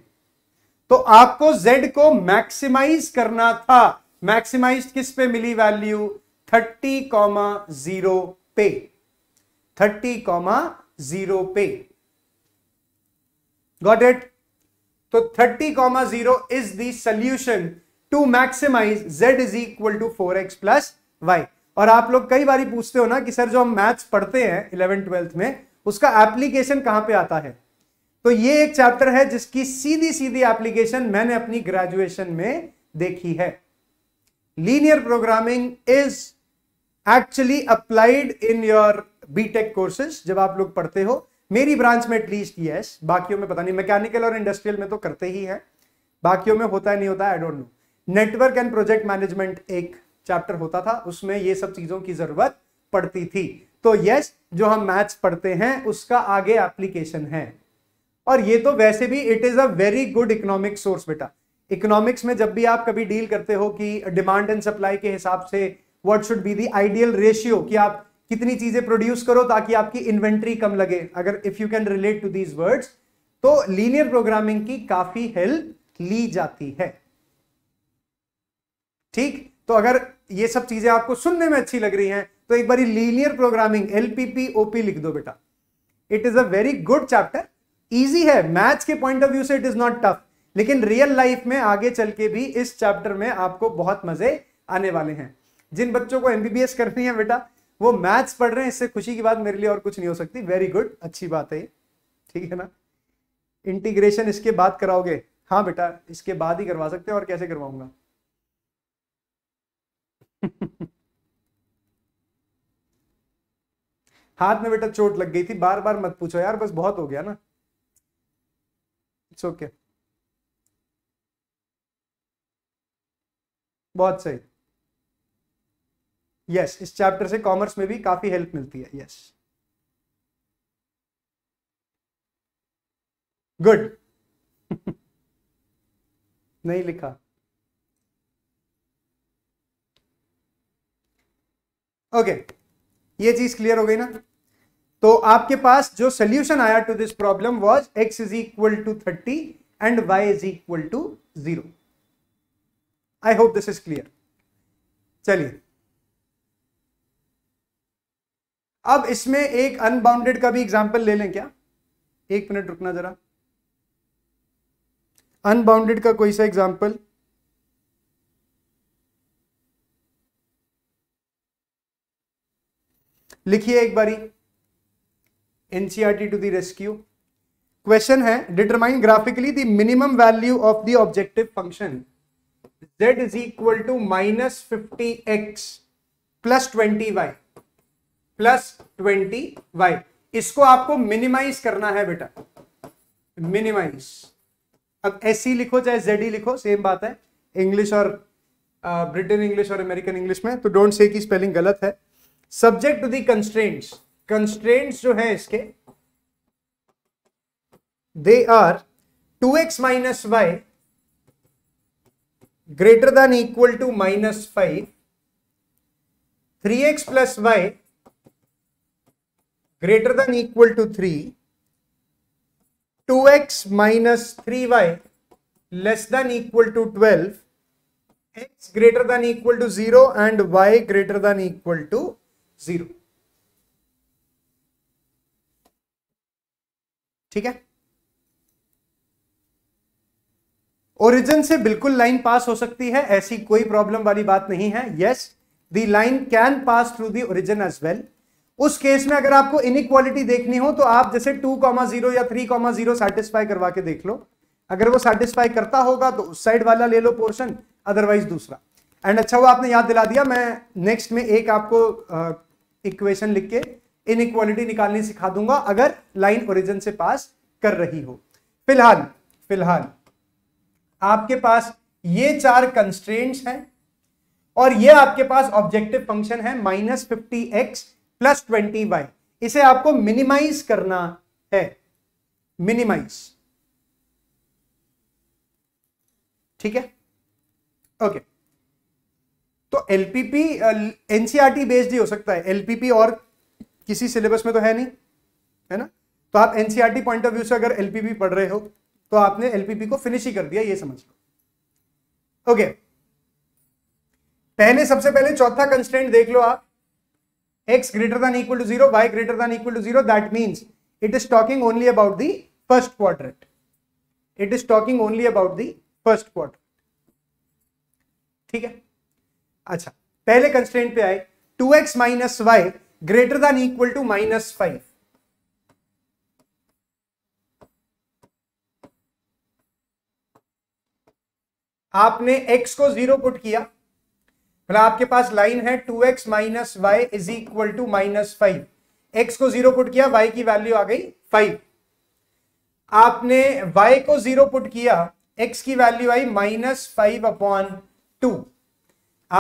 तो आपको z को मैक्सिमाइज करना था। मैक्सिमाइज किस पे मिली वैल्यू? थर्टी कॉमा जीरो पे, थर्टी कॉमा जीरो पे। Got it? तो thirty comma zero is the solution to maximise z is equal to four x plus y. और आप लोग कई बार पूछते हो ना कि सर जो हम मैथ्स पढ़ते हैं इलेवन ट्वेल्थ में उसका एप्लीकेशन कहां पे आता है, तो ये एक चैप्टर है जिसकी सीधी सीधी एप्लीकेशन मैंने अपनी ग्रेजुएशन में देखी है। Linear programming is actually applied in your BTech courses, जब आप लोग पढ़ते हो। मेरी ब्रांच में एटलीस्ट यस, बाकियों में पता नहीं, मैकेनिकल और इंडस्ट्रियल में तो करते ही है, बाकियों में होता है नहीं होता I don't know. Network and project management एक चैप्टर होता था, उसमें ये सब चीजों की जरूरत पड़ती थी। तो यस, जो हम मैथ्स पढ़ते हैं उसका आगे एप्लीकेशन है। और ये तो वैसे भी it is a very good economic source बेटा। इकोनॉमिक्स में जब भी आप कभी डील करते हो कि डिमांड एंड सप्लाई के हिसाब से what should be the ideal ratio, कि आप कितनी चीजें प्रोड्यूस करो ताकि आपकी इन्वेंट्री कम लगे, अगर if you can relate to these words, तो लीनियर प्रोग्रामिंग की काफी हेल्प ली जाती है। ठीक, तो अगर ये सब चीजें आपको सुनने में अच्छी लग रही हैं तो एक बारी linear programming L P P O P लिख दो बेटा। It is a very good chapter, easy है मैथ्स के पॉइंट ऑफ व्यू से, इट इज नॉट टफ, लेकिन रियल लाइफ में आगे चल के भी इस चैप्टर में आपको बहुत मजे आने वाले हैं। जिन बच्चों को एम बी बी एस करनी है बेटा वो मैथ्स पढ़ रहे हैं, इससे खुशी की बात मेरे लिए और कुछ नहीं हो सकती। वेरी गुड, अच्छी बात है, ठीक है ना। इंटीग्रेशन इसके बाद कराओगे? हाँ बेटा, इसके बाद ही करवा सकते हैं, और कैसे करवाऊंगा। हाथ में बेटा चोट लग गई थी, बार बार मत पूछो यार, बस बहुत हो गया ना, इट्स ओके। बहुत सही, यस yes, इस चैप्टर से कॉमर्स में भी काफी हेल्प मिलती है। Yes yes. गुड नहीं लिखा। ओके okay, ये चीज क्लियर हो गई ना। तो आपके पास जो सोल्यूशन आया to this problem was x is equal to thirty and y is equal to zero. I hope this is clear. चलिए अब इसमें एक अनबाउंडेड का भी एग्जांपल ले लें क्या? एक मिनट रुकना जरा, अनबाउंडेड का कोई सा एग्जांपल। लिखिए एक बारी, NCERT to the rescue. Question है determine graphically the minimum value of the objective function z is equal to minus fifty x plus twenty y plus twenty y. इसको आपको मिनिमाइज करना है बेटा, मिनिमाइज। अब एस ई लिखो चाहे Z ई लिखो, सेम बात है इंग्लिश और ब्रिटेन इंग्लिश और अमेरिकन इंग्लिश में। तो डोंट से की स्पेलिंग गलत है। Subject to the constraints, constraints जो है इसके they are two x minus y greater than equal to minus five, three x plus y greater than equal to three, two x minus three y less than equal to twelve, x greater than equal to zero and y greater than equal to zero. ठीक है, origin से बिल्कुल line पास हो सकती है, ऐसी कोई problem वाली बात नहीं है। Yes the line can pass through the origin as well. उस केस में अगर आपको इनइक्वालिटी देखनी हो तो आप जैसे टू,ज़ीरो या थ्री,ज़ीरो सैटिस्फाई करवा के देख लो, अगर वो सैटिस्फाई करता होगा तो उस साइड वाला ले लो पोर्शन, अदरवाइज दूसरा। एंड अच्छा वो आपने याद दिला दिया, मैं नेक्स्ट में एक आपको इक्वेशन uh, लिख के इनइक्वालिटी निकालनी सिखा दूंगा अगर लाइन ओरिजिन से पास कर रही हो। फिलहाल फिलहाल आपके पास ये चार कंस्ट्रेंट्स हैं और ये आपके पास ऑब्जेक्टिव फंक्शन है minus fifty x plus twenty y. इसे आपको मिनिमाइज करना है, मिनिमाइज। ठीक है, ओके। तो एलपीपी एनसीईआरटी बेस्ड ही हो सकता है, एलपीपी और किसी सिलेबस में तो है नहीं, है ना। तो आप एनसीईआरटी पॉइंट ऑफ व्यू से अगर एलपीपी पढ़ रहे हो तो आपने एलपीपी को फिनिश ही कर दिया, ये समझ लो। ओके, पहले सबसे पहले चौथा कंस्ट्रेंट देख लो आप, x greater than equal to zero, y greater than equal to zero. That means it is talking only about the first quadrant. It is talking only about the first quadrant. ठीक है, अच्छा पहले constraint पे आए two x minus y greater than equal to minus five. आपने x को zero put किया, मतलब आपके पास लाइन है two x minus y is equal to minus five, x को जीरो पुट किया, वाई की वैल्यू आ गई फाइव। आपने वाई को जीरो पुट किया, एक्स की वैल्यू आई माइनस फाइव अपॉन टू।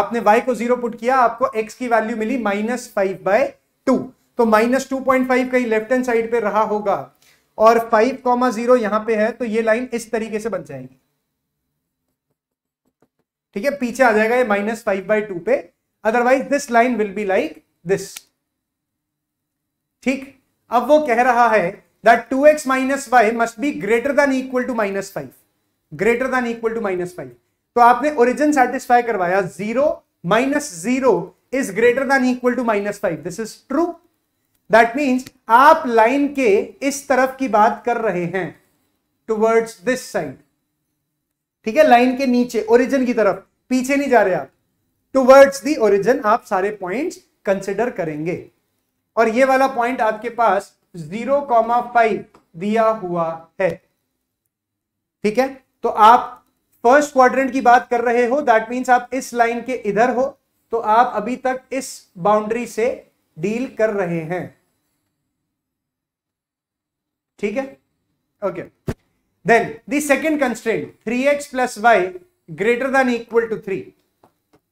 आपने वाई को जीरो पुट किया, आपको एक्स की value milli minus five by two. तो माइनस टू पॉइंट फाइव कहीं लेफ्ट हैंड साइड पे रहा होगा और फाइव कॉमा जीरो यहां पर है, तो ये लाइन इस तरीके से बन जाएगी। ठीक है, पीछे आ जाएगा ये माइनस फाइव बाई टू पे, otherwise this line will be like this. ठीक, अब वो कह रहा है that two x minus y must be greater than equal to minus five, greater than equal to minus five. तो आपने ओरिजिन सेटिस्फाई करवाया, zero minus zero is greater than equal to minus five, this is true. That means आप line के इस तरफ की बात कर रहे हैं, टुवर्ड्स दिस साइड। ठीक है, लाइन के नीचे ओरिजिन की तरफ, पीछे नहीं जा रहे आप, टुवर्ड्स दी ओरिजिन आप सारे पॉइंट्स कंसिडर करेंगे। और ये वाला पॉइंट आपके पास जीरो,फाइव दिया हुआ है। ठीक है, तो आप फर्स्ट क्वाड्रेंट की बात कर रहे हो, दैट मींस आप इस लाइन के इधर हो, तो आप अभी तक इस बाउंड्री से डील कर रहे हैं। ठीक है, okay. Then the second constraint three x plus y greater than equal to three,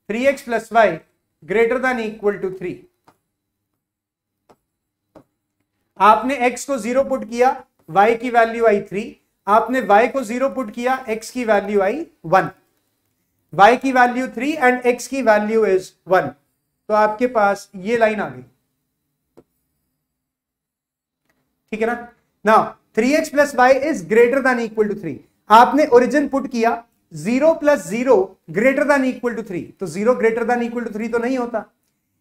three x plus y greater than equal to three. आपने x को जीरो पुट किया, y की वैल्यू आई थ्री, आपने y को जीरो पुट किया, x की value आई वन, y की वैल्यू थ्री एंड x की वैल्यू इज वन, तो आपके पास ये लाइन आ गई, ठीक है ना। Now three x plus y is greater than equal to three, आपने ओरिजिन पुट किया, zero plus zero greater than equal to three, तो zero greater than equal to three तो नहीं होता,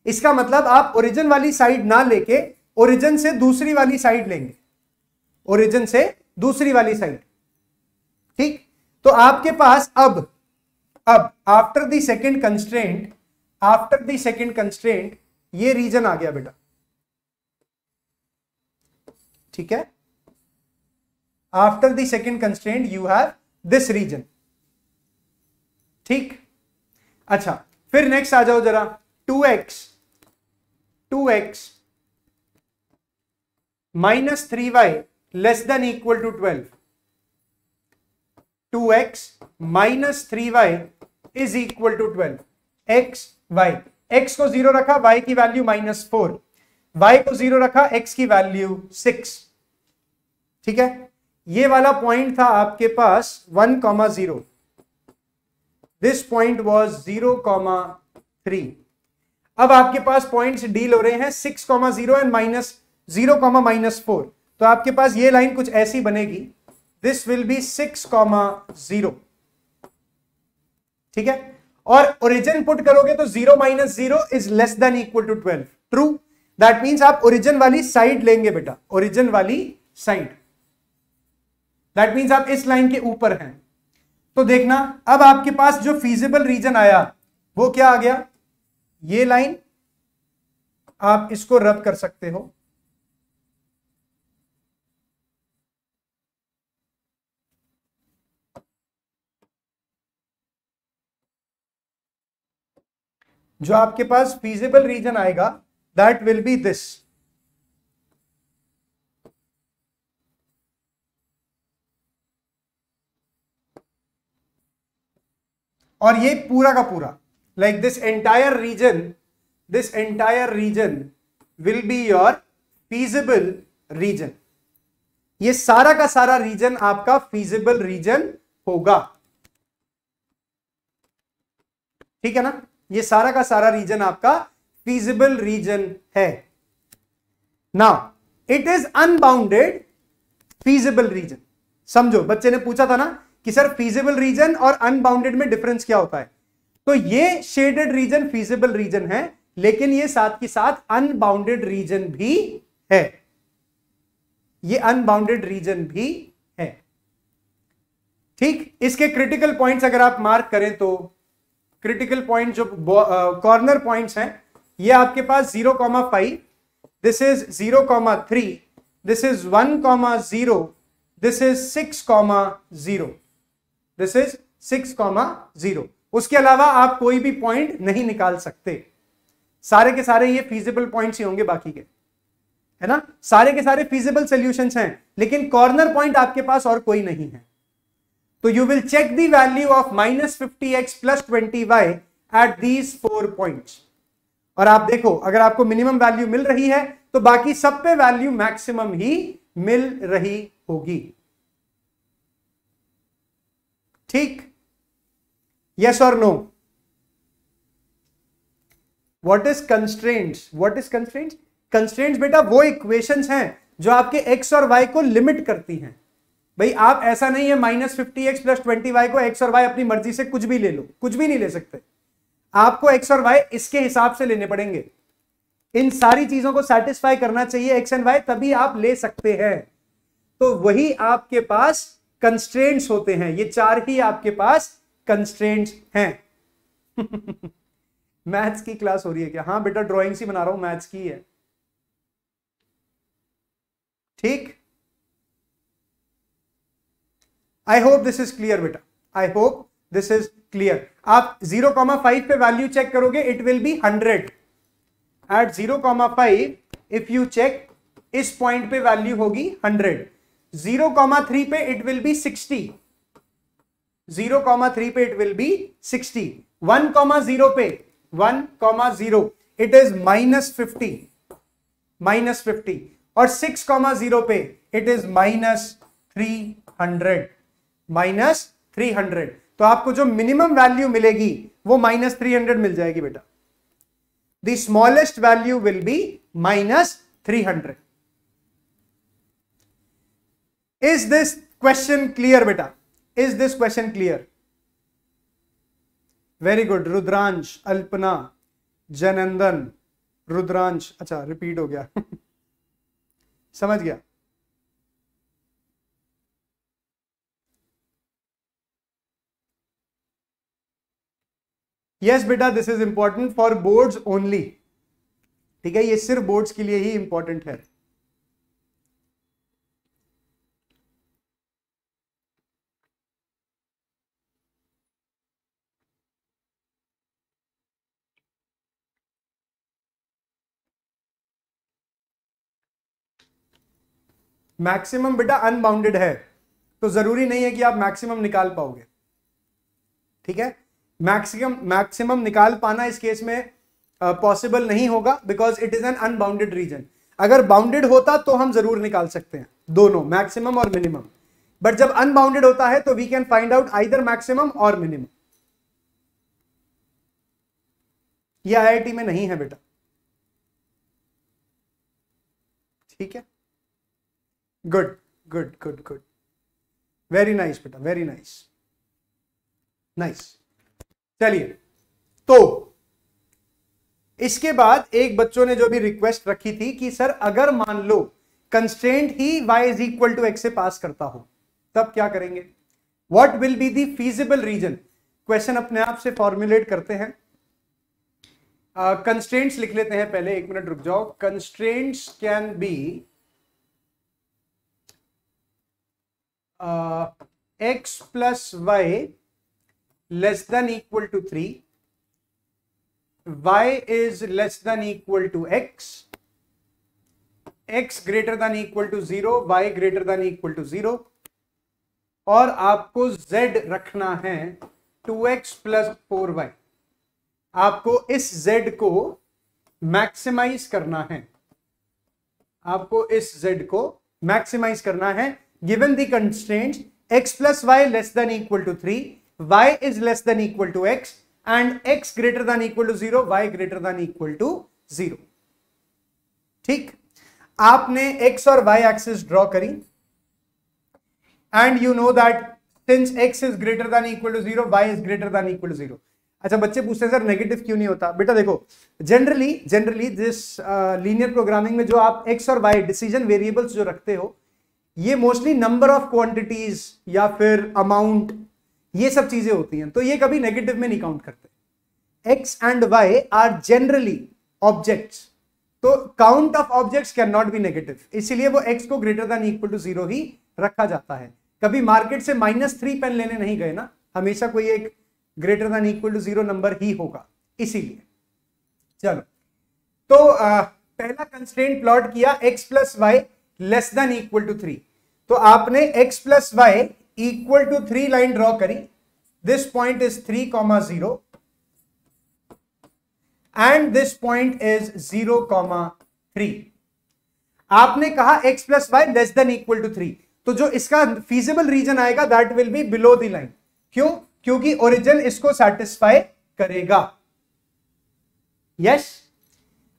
इसका मतलब आप ओरिजिन वाली साइड ना लेके ओरिजिन से दूसरी वाली साइड लेंगे, ओरिजिन से दूसरी वाली साइड, ठीक। तो आपके पास अब अब after the second constraint, after the second constraint ये रीजन आ गया बेटा, ठीक है। After the second constraint you have this region, ठीक। अच्छा फिर नेक्स्ट आ जाओ जरा, two x two x minus three y less than equal to twelve, two x minus three y is equal to twelve, x y, x को zero रखा, y की value minus four, y को zero रखा, x की value six, ठीक है। ये वाला पॉइंट था आपके पास one comma zero, this point was zero comma three. अब आपके पास पॉइंट्स डील हो रहे हैं six comma zero and minus zero comma minus four, तो आपके पास ये लाइन कुछ ऐसी बनेगी, this will be six comma zero, ठीक है। और ओरिजिन पुट करोगे तो zero minus zero is less than equal to twelve, true, that means आप ओरिजिन वाली साइड लेंगे बेटा, ओरिजिन वाली साइड, दैट मीन्स आप इस लाइन के ऊपर हैं। तो देखना अब आपके पास जो फीजिबल रीजन आया वो क्या आ गया, ये लाइन आप इसको रब कर सकते हो, जो आपके पास फीजिबल रीजन आएगा दैट विल बी दिस, और ये पूरा का पूरा like this entire region, this entire region will be your feasible region, ये सारा का सारा रीजन आपका फीजिबल रीजन होगा, ठीक है ना, ये सारा का सारा रीजन आपका फीजिबल रीजन है। Now it is unbounded feasible region, समझो बच्चे ने पूछा था ना कि सर फीजिबल रीजन और अनबाउंडेड में डिफरेंस क्या होता है, तो ये शेडेड रीजन फीजिबल रीजन है, लेकिन ये साथ के साथ अनबाउंडेड रीजन भी है, ये अनबाउंडेड रीजन भी है, ठीक। इसके क्रिटिकल पॉइंट्स अगर आप मार्क करें तो क्रिटिकल पॉइंट जो कॉर्नर पॉइंट्स हैं ये आपके पास zero comma five, this is zero comma three, this is one comma zero, this is six comma zero, this is six comma zero. उसके अलावा आप कोई भी पॉइंट नहीं निकाल सकते, सारे के सारे ये फीजिबल पॉइंट्स ही होंगे बाकी के, है ना, सारे के सारे फीजिबल सॉल्यूशंस हैं, लेकिन कॉर्नर पॉइंट आपके पास और कोई नहीं है। तो you will check the value of minus fifty x plus twenty y at these four points, और आप देखो अगर आपको मिनिमम वैल्यू मिल रही है तो बाकी सब पे वैल्यू मैक्सिमम ही मिल रही होगी, ठीक। यस और no, what is constraints, what is constraints, constraints बेटा वो इक्वेशंस हैं जो आपके एक्स और वाई को लिमिट करती हैं। भाई आप ऐसा नहीं है minus fifty x plus twenty y को एक्स और वाई अपनी मर्जी से कुछ भी ले लो, कुछ भी नहीं ले सकते, आपको एक्स और वाई इसके हिसाब से लेने पड़ेंगे, इन सारी चीजों को सेटिस्फाई करना चाहिए एक्स एंड वाई, तभी आप ले सकते हैं। तो वही आपके पास कंस्ट्रेंट्स होते हैं, ये चार ही आपके पास कंस्ट्रेंट्स हैं। मैथ्स की क्लास हो रही है क्या? हाँ बेटा ड्राइंग्स ही बना रहा हूं, मैथ्स की है, ठीक। I hope this is clear बेटा, I hope this is clear. आप जीरो कॉमा फाइव पे वैल्यू चेक करोगे, it will be hundred at zero comma five, if you check इस पॉइंट पे वैल्यू होगी हंड्रेड, जीरो कॉमा थ्री पे it will be sixty, zero comma three पे it will be sixty, one comma zero पे one comma zero it is minus fifty, minus fifty, और six comma zero पे it is minus three hundred, minus three hundred. तो आपको जो minimum value मिलेगी वो minus three hundred मिल जाएगी बेटा। The smallest value will be minus three hundred. Is this question clear बेटा? Is this question clear? Very good। Rudransh, Alpana, Janandan, Rudransh, अच्छा रिपीट हो गया समझ गया। यस बेटा, this is important for boards only. ठीक है, ये सिर्फ बोर्ड्स के लिए ही इंपॉर्टेंट है। मैक्सिमम बेटा अनबाउंडेड है, तो जरूरी नहीं है कि आप मैक्सिमम निकाल पाओगे। ठीक है, मैक्सिमम मैक्सिमम निकाल पाना इस केस में पॉसिबल uh, नहीं होगा, because it is an unbounded region. अगर बाउंडेड होता तो हम जरूर निकाल सकते हैं दोनों, मैक्सिमम और मिनिमम, बट जब अनबाउंडेड होता है तो we can find out either maximum और मिनिमम। यह आई आई टी में नहीं है बेटा। ठीक है, good good good good, very nice बेटा, वेरी नाइस, नाइस। चलिए, तो इसके बाद एक बच्चों ने जो भी रिक्वेस्ट रखी थी कि सर अगर मान लो कंस्ट्रेंट ही y is equal to x से पास करता हो तब क्या करेंगे, what will be the feasible region. Question अपने आप से फॉर्मुलेट करते हैं। कंस्ट्रेंट्स uh, लिख लेते हैं पहले, एक मिनट रुक जाओ। Constraints can be Uh, x plus y less than equal to three, y is less than equal to x, x greater than equal to zero, y greater than equal to zero, और आपको z रखना है two x plus four y. आपको इस z को maximise करना है, आपको इस z को मैक्सिमाइज करना है। Given the constraints x plus y less than equal to three, y is less than equal to x, and x greater than equal to zero, y greater than equal to zero. ठीक, आपने x और y axis draw करी, and you know that since x is greater than equal to zero, y is greater than equal to zero. अच्छा, बच्चे पूछते हैं sir negative क्यों नहीं होता। बेटा देखो, जनरली जनरली जिस लीनियर प्रोग्रामिंग में जो आप x और y डिसीजन वेरिएबल्स जो रखते हो, ये मोस्टली नंबर ऑफ क्वांटिटीज या फिर अमाउंट, ये सब चीजें होती हैं, तो ये कभी नेगेटिव में नहीं काउंट करते। X and y are generally objects, तो count of objects can not be negative, इसीलिए वो एक्स को greater than equal to zero ही रखा जाता है। कभी मार्केट से माइनस थ्री पेन लेने नहीं गए ना, हमेशा कोई एक greater than equal to zero number ही होगा, इसीलिए। चलो, तो आ, पहला कंस्ट्रेंट प्लॉट किया x plus y less than equal to three, तो आपने x plus y equal to three line draw करी। This point is three comma zero and this point is zero comma three. आपने कहा x plus y less than equal to three, तो जो इसका feasible region आएगा that will be below the line. क्यों? क्योंकि origin इसको सैटिस्फाई करेगा। Yes yes?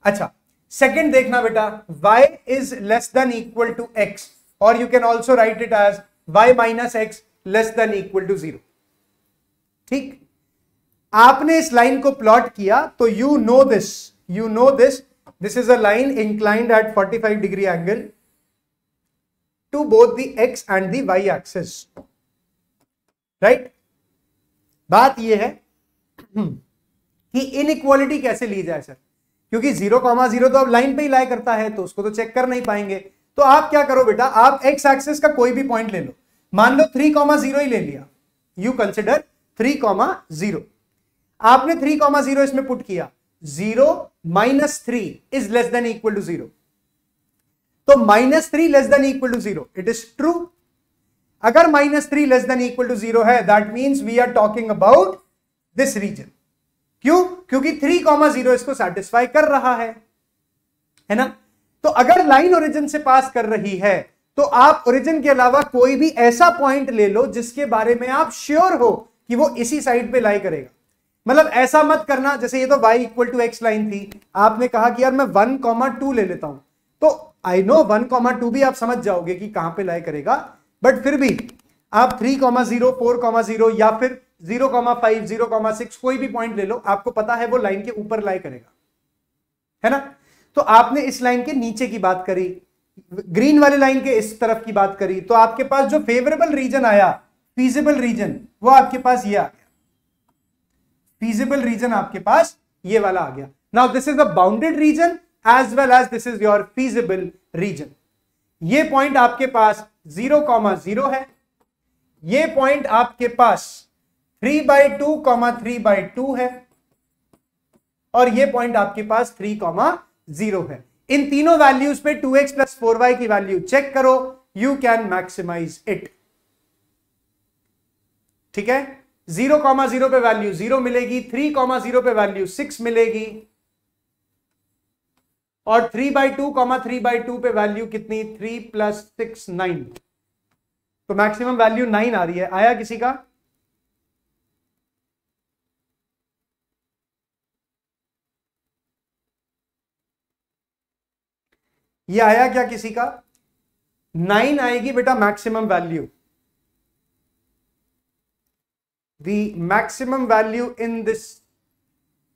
अच्छा, सेकेंड देखना बेटा, y is less than equal to x, और you can also write it as y minus x less than equal to zero. ठीक, आपने इस लाइन को प्लॉट किया, तो you know this, you know this this is a line inclined at forty five degree angle to both the x and the y axis, right. बात यह है कि इनइक्वालिटी कैसे ली जाए सर, क्योंकि जीरो कॉमा जीरो तो अब लाइन पे ही लाया करता है, तो उसको तो चेक कर नहीं पाएंगे। तो आप क्या करो बेटा, आप एक्स एक्सिस का कोई भी पॉइंट ले लो, मान लो थ्री कॉमा जीरो ही ले लिया, you consider three comma zero. आपने थ्री कॉमा जीरो इसमें पुट किया, zero minus three is less than equal to zero, तो minus three less than equal to zero, it is true. अगर minus three less than equal to zero है, that means we are talking about this region. क्यों? क्योंकि three comma zero इसको satisfy कर रहा है, है ना। तो अगर लाइन ओरिजिन से पास कर रही है तो आप ओरिजिन के अलावा कोई भी ऐसा पॉइंट ले लो जिसके बारे में आप श्योर हो कि वो इसी साइड पे लाई करेगा। मतलब ऐसा मत करना जैसे ये तो y equal to x line थी, आपने कहा कि यार मैं वन कॉमा टू ले लेता हूं, तो I know one comma two भी आप समझ जाओगे कि कहां पे लाई करेगा, बट फिर भी आप three comma zero, four comma zero या फिर zero comma five, zero comma six, कोई भी पॉइंट ले लो, आपको पता है वो लाइन के ऊपर लाई करेगा, है ना। तो आपने इस लाइन के नीचे की बात करी, ग्रीन वाली लाइन के इस तरफ की बात करी, तो आपके पास जो फेवरेबल रीजन आया, फीजिबल रीजन, वो आपके पास ये आ गया। फीजिबल रीजन आपके पास ये वाला आ गया। Now this is the bounded region as well as this is your feasible region. ये पॉइंट आपके पास जीरो कॉमा जीरो है, ये पॉइंट आपके पास three by two comma three by two है, और ये पॉइंट आपके पास थ्री कॉमा जीरो है। इन तीनों वैल्यूज पे two x plus four y की वैल्यू चेक करो, यू कैन मैक्सिमाइज इट। ठीक है, जीरो कॉमा जीरो पे वैल्यू जीरो मिलेगी, थ्री कॉमा जीरो पे वैल्यू सिक्स मिलेगी, और three by two comma three by two पे वैल्यू कितनी, थ्री प्लस सिक्स नाइन, तो मैक्सिमम वैल्यू नाइन आ रही है। आया किसी का? ये आया क्या किसी का? नाइन आएगी बेटा maximum value. The maximum value in this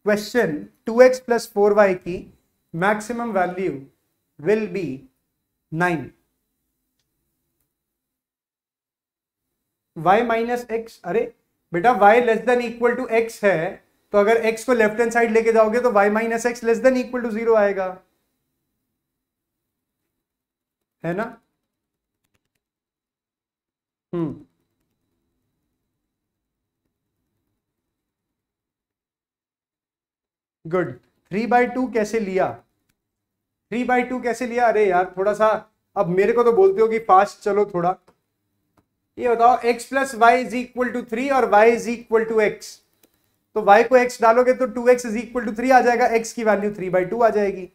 question, two x plus four y की maximum value will be nine. y minus x, अरे बेटा y less than equal to x है, तो अगर x को लेफ्ट हैंड साइड लेके जाओगे तो y minus x less than equal to zero आएगा, है ना। Hmm good. Three by two कैसे लिया? थ्री बाई टू कैसे लिया? अरे यार थोड़ा सा, अब मेरे को तो बोलते हो कि फास्ट चलो थोड़ा। ये बताओ x plus y is equal to three और y is equal to x, तो y को x डालोगे तो two x is equal to three आ जाएगा, x की वैल्यू थ्री बाई टू आ जाएगी।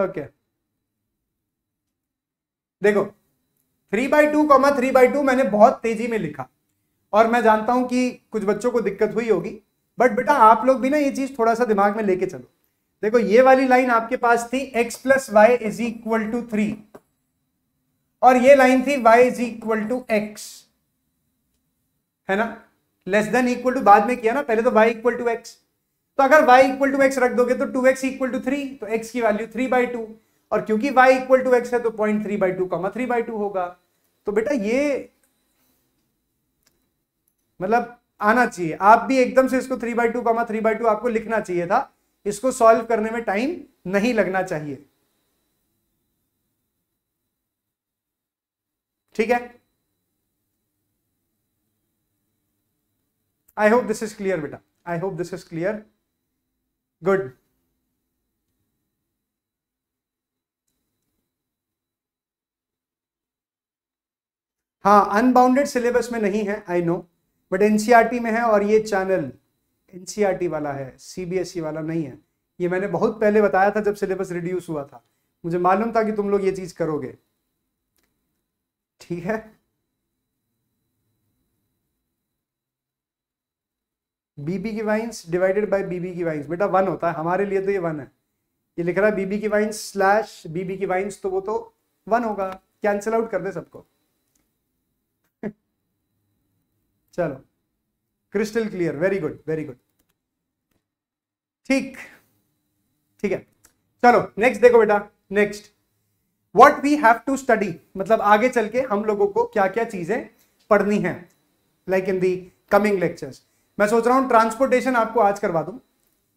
Okay okay. देखो three by two comma three by two मैंने बहुत तेजी में लिखा, और मैं जानता हूं कि कुछ बच्चों को दिक्कत हुई होगी, बट बेटा आप लोग भी ना ये चीज थोड़ा सा दिमाग में लेके चलो। देखो ये वाली लाइन आपके पास थी x plus y is equal to three, और ये लाइन थी y is equal to x, है ना। लेस देन इक्वल टू बाद में किया ना, पहले तो y इक्वल टू एक्स, तो अगर y इक्वल टू एक्स रख दोगे तो two x equal to three, तो x की वैल्यू थ्री बाई टू, और क्योंकि y इक्वल टू एक्स है तो point three by two comma three by two होगा। तो बेटा ये मतलब आना चाहिए, आप भी एकदम से इसको three by two comma three by two आपको लिखना चाहिए था, इसको सॉल्व करने में टाइम नहीं लगना चाहिए। ठीक है, I hope this is clear बेटा, I hope this is clear. Good. हाँ, अनबाउंडेड सिलेबस में नहीं है आई नो, बट एनसीईआरटी में है, और ये चैनल एनसीईआरटी वाला है, सीबीएसई वाला नहीं है। ये मैंने बहुत पहले बताया था जब सिलेबस रिड्यूस हुआ था, मुझे मालूम था कि तुम लोग ये चीज करोगे। ठीक है, बीबी की वाइंस डिवाइडेड बाय बीबी की वाइंस, बेटा वन होता है हमारे लिए, तो ये वन है। ये लिख रहा है बीबी की वाइंस स्लैश बीबी की वाइंस, तो वो तो वन होगा, कैंसिल आउट कर दे सबको। चलो, crystal clear, very good very good. ठीक ठीक है, चलो नेक्स्ट देखो बेटा, next what we have to study, मतलब आगे चल के हम लोगों को क्या क्या चीजें पढ़नी है, like in the coming lectures. मैं सोच रहा हूं ट्रांसपोर्टेशन आपको आज करवा दूं,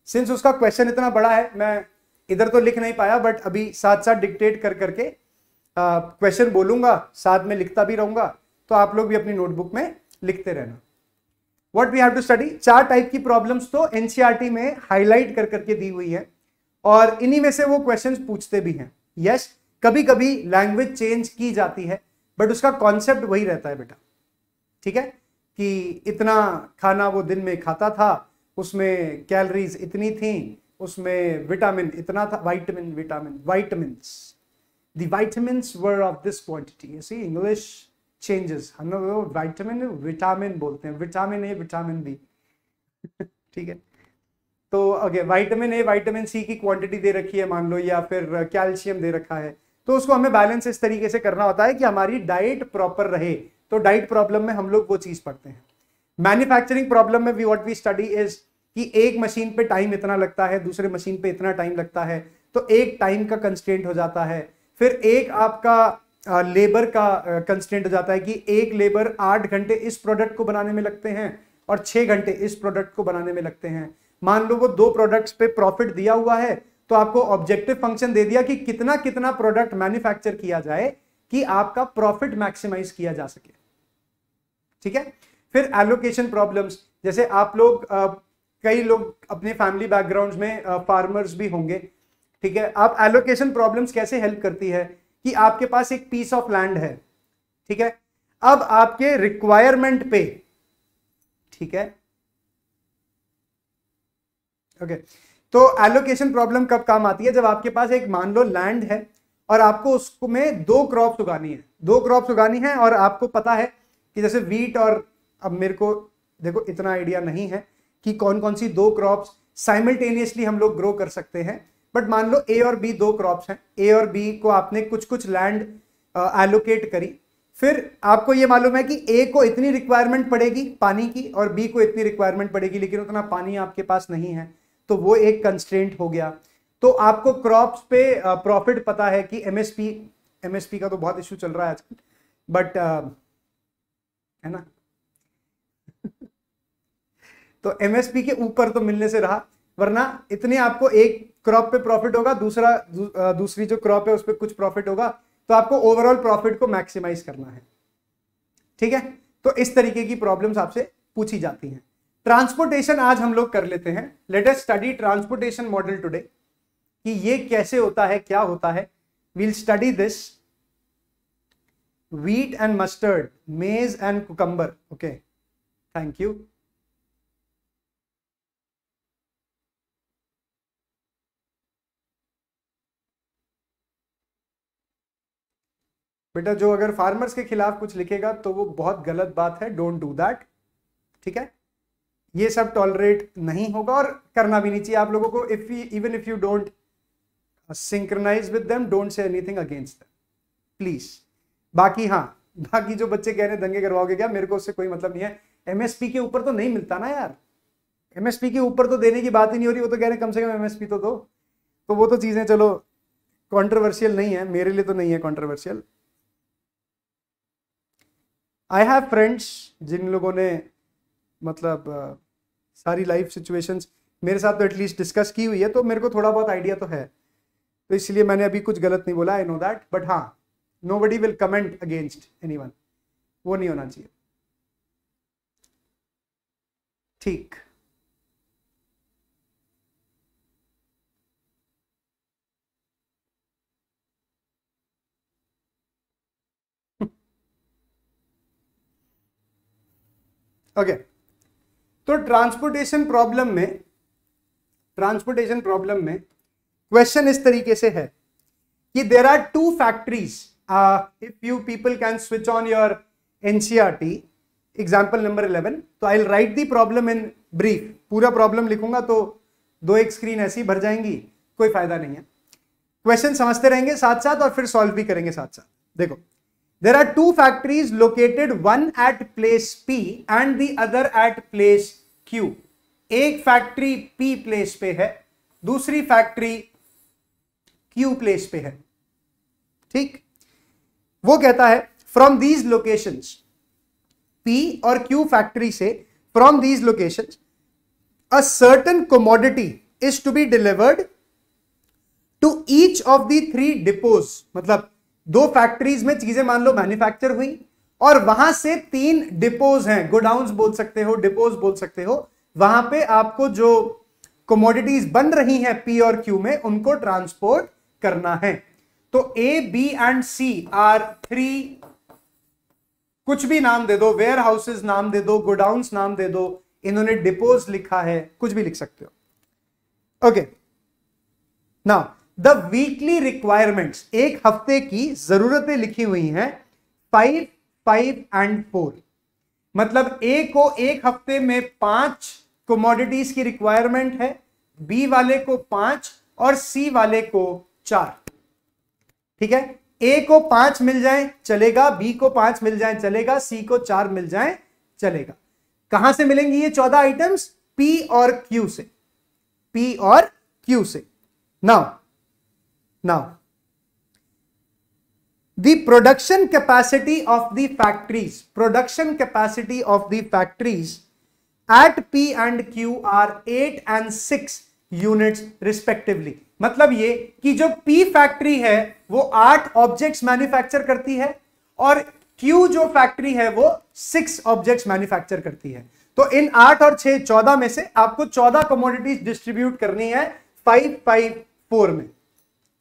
सिंस उसका क्वेश्चन इतना बड़ा है, मैं इधर तो लिख नहीं पाया, बट अभी साथ साथ डिक्टेट कर करके क्वेश्चन बोलूंगा, साथ में लिखता भी रहूंगा, तो आप लोग भी अपनी नोटबुक में लिखते रहना। What we have to study, चार टाइप की प्रॉब्लम्स तो एनसीईआरटी में हाईलाइट कर करके दी हुई है, और इन्हीं में से वो क्वेश्चंस पूछते भी हैं। यस, कभी कभी लैंग्वेज चेंज की जाती है बट उसका कॉन्सेप्ट वही रहता है बेटा, ठीक है, कि इतना खाना वो दिन में खाता था, उसमें कैलोरीज इतनी थी, उसमें विटामिन इतना था, vitamin vitamin vitamins the vitamins were of this quantity. You see English changes, हम लोग vitamin vitamin बोलते हैं, vitamin A vitamin B, ठीक है। तो अगे vitamin A vitamin C की quantity दे रखी है मान लो, या फिर calcium दे रखा है, तो उसको हमें balance इस तरीके से करना होता है कि हमारी diet proper रहे। तो diet problem में हम लोग वो चीज पढ़ते हैं। manufacturing problem में we what we study is कि एक मशीन पे टाइम इतना लगता है, दूसरे मशीन पे इतना टाइम लगता है, तो एक टाइम का constraint हो जाता है। फिर एक आपका लेबर का कंस्टेंट हो जाता है कि एक लेबर आठ घंटे इस प्रोडक्ट को बनाने में लगते हैं और छह घंटे इस प्रोडक्ट को बनाने में लगते हैं। मान लो वो दो प्रोडक्ट्स पे प्रॉफिट दिया हुआ है, तो आपको ऑब्जेक्टिव फंक्शन दे दिया कि कितना कितना प्रोडक्ट मैन्युफैक्चर किया जाए कि आपका प्रॉफिट मैक्सिमाइज किया जा सके, ठीक है। फिर एलोकेशन प्रॉब्लम्स, जैसे आप लोग आ, कई लोग अपने फैमिली बैकग्राउंड में फार्मर्स भी होंगे, ठीक है। आप एलोकेशन प्रॉब्लम्स कैसे हेल्प करती है कि आपके पास एक पीस ऑफ लैंड है, ठीक है, अब आपके रिक्वायरमेंट पे, ठीक है, ओके। तो एलोकेशन प्रॉब्लम कब काम आती है, जब आपके पास एक मान लो लैंड है और आपको उसमें दो क्रॉप्स उगानी है, दो क्रॉप्स उगानी है और आपको पता है कि जैसे व्हीट और, अब मेरे को देखो इतना आइडिया नहीं है कि कौन कौन सी दो क्रॉप्स साइमल्टेनियसली हम लोग ग्रो कर सकते हैं, बट मान लो ए और बी दो क्रॉप्स हैं, ए और बी को आपने कुछ कुछ लैंड एलोकेट करी, फिर आपको ये मालूम है कि ए को इतनी रिक्वायरमेंट पड़ेगी पानी की और बी को इतनी रिक्वायरमेंट पड़ेगी, लेकिन उतना पानी आपके पास नहीं है, तो वो एक कंस्ट्रेंट हो गया। तो आपको क्रॉप्स पे प्रॉफिट पता है कि एमएसपी, एमएसपी का तो बहुत इश्यू चल रहा है आजकल, बट है ना तो एमएसपी के ऊपर तो मिलने से रहा, वरना इतने आपको एक क्रॉप पे प्रॉफिट होगा, दूसरा दू, दूसरी जो क्रॉप है उस पर कुछ प्रॉफिट होगा, तो आपको ओवरऑल प्रॉफिट को मैक्सिमाइज करना है, ठीक है। तो इस तरीके की प्रॉब्लम्स आपसे पूछी जाती हैं। ट्रांसपोर्टेशन आज हम लोग कर लेते हैं, let us study transportation model today, कि ये कैसे होता है, क्या होता है। We'll study this wheat and mustard, maize and cucumber, okay, thank you. बेटा जो अगर फार्मर्स के खिलाफ कुछ लिखेगा तो वो बहुत गलत बात है, डोंट डू दैट, ठीक है, ये सब टॉलरेट नहीं होगा और करना भी नहीं चाहिए आप लोगों को। If even if you don't synchronise with them, don't say anything against them please. बाकी हाँ, बाकी जो बच्चे कह रहे दंगे करवाओगे क्या, मेरे को उससे कोई मतलब नहीं है। एमएसपी के ऊपर तो नहीं मिलता ना यार, एमएसपी के ऊपर तो देने की बात ही नहीं हो रही, वो तो कह रहे कम से कम एमएसपी तो दो, तो वो तो चीजें चलो कॉन्ट्रोवर्शियल नहीं है, मेरे लिए तो नहीं है कॉन्ट्रोवर्शियल। आई हैव फ्रेंड्स जिन लोगों ने मतलब uh, सारी लाइफ सिचुएशंस मेरे साथ तो एटलीस्ट डिस्कस की हुई है, तो मेरे को थोड़ा बहुत आइडिया तो है, तो इसलिए मैंने अभी कुछ गलत नहीं बोला, आई नो दैट, बट हाँ, nobody will comment against anyone, वो नहीं होना चाहिए, ठीक। Okay okay. तो ट्रांसपोर्टेशन प्रॉब्लम में ट्रांसपोर्टेशन प्रॉब्लम में क्वेश्चन इस तरीके से है कि there are two factories, if you people can switch on your NCERT example number eleven, तो I will write the problem in brief, पूरा प्रॉब्लम लिखूंगा तो दो एक स्क्रीन ऐसी भर जाएंगी, कोई फायदा नहीं है। क्वेश्चन समझते रहेंगे साथ साथ और फिर सॉल्व भी करेंगे साथ साथ। देखो, there are two factories located, one at place P and the other at place Q. एक फैक्ट्री P प्लेस पे है, दूसरी फैक्ट्री Q प्लेस पे है, ठीक। वो कहता है from these locations, P और Q फैक्ट्री से, from these locations a certain commodity is to be delivered to each of the three depots. मतलब दो फैक्ट्रीज में चीजें मान लो मैन्युफैक्चर हुई और वहां से तीन डिपोज हैं, गोडाउन्स बोल सकते हो, डिपोज बोल सकते हो, वहां पे आपको जो कमोडिटीज बन रही हैं पी और क्यू में, उनको ट्रांसपोर्ट करना है। तो A, B and C are three, कुछ भी नाम दे दो, वेयर हाउसेज नाम दे दो, गोडाउन्स नाम दे दो, इन्होंने डिपोज लिखा है, कुछ भी लिख सकते हो। Okay, now the weekly requirements, एक हफ्ते की जरूरतें लिखी हुई हैं, फाइव फाइव एंड फोर। मतलब ए को एक हफ्ते में पांच कमोडिटीज की रिक्वायरमेंट है, बी वाले को पांच और सी वाले को चार। ठीक है, ए को पांच मिल जाए चलेगा, बी को पांच मिल जाए चलेगा, सी को चार मिल जाए चलेगा। कहां से मिलेंगी ये चौदह आइटम्स? पी और क्यू से, पी और क्यू से। Now now The production capacity of the factories, production capacity of the factories at P and Q are eight and six units respectively. मतलब ये कि जो P फैक्ट्री है वो आठ ऑब्जेक्ट्स मैन्युफैक्चर करती है और Q जो फैक्ट्री है वो सिक्स ऑब्जेक्ट्स मैन्युफैक्चर करती है। तो इन आठ और छह चौदह में से आपको चौदह कमोडिटीज डिस्ट्रीब्यूट करनी है फाइव फाइव फोर में,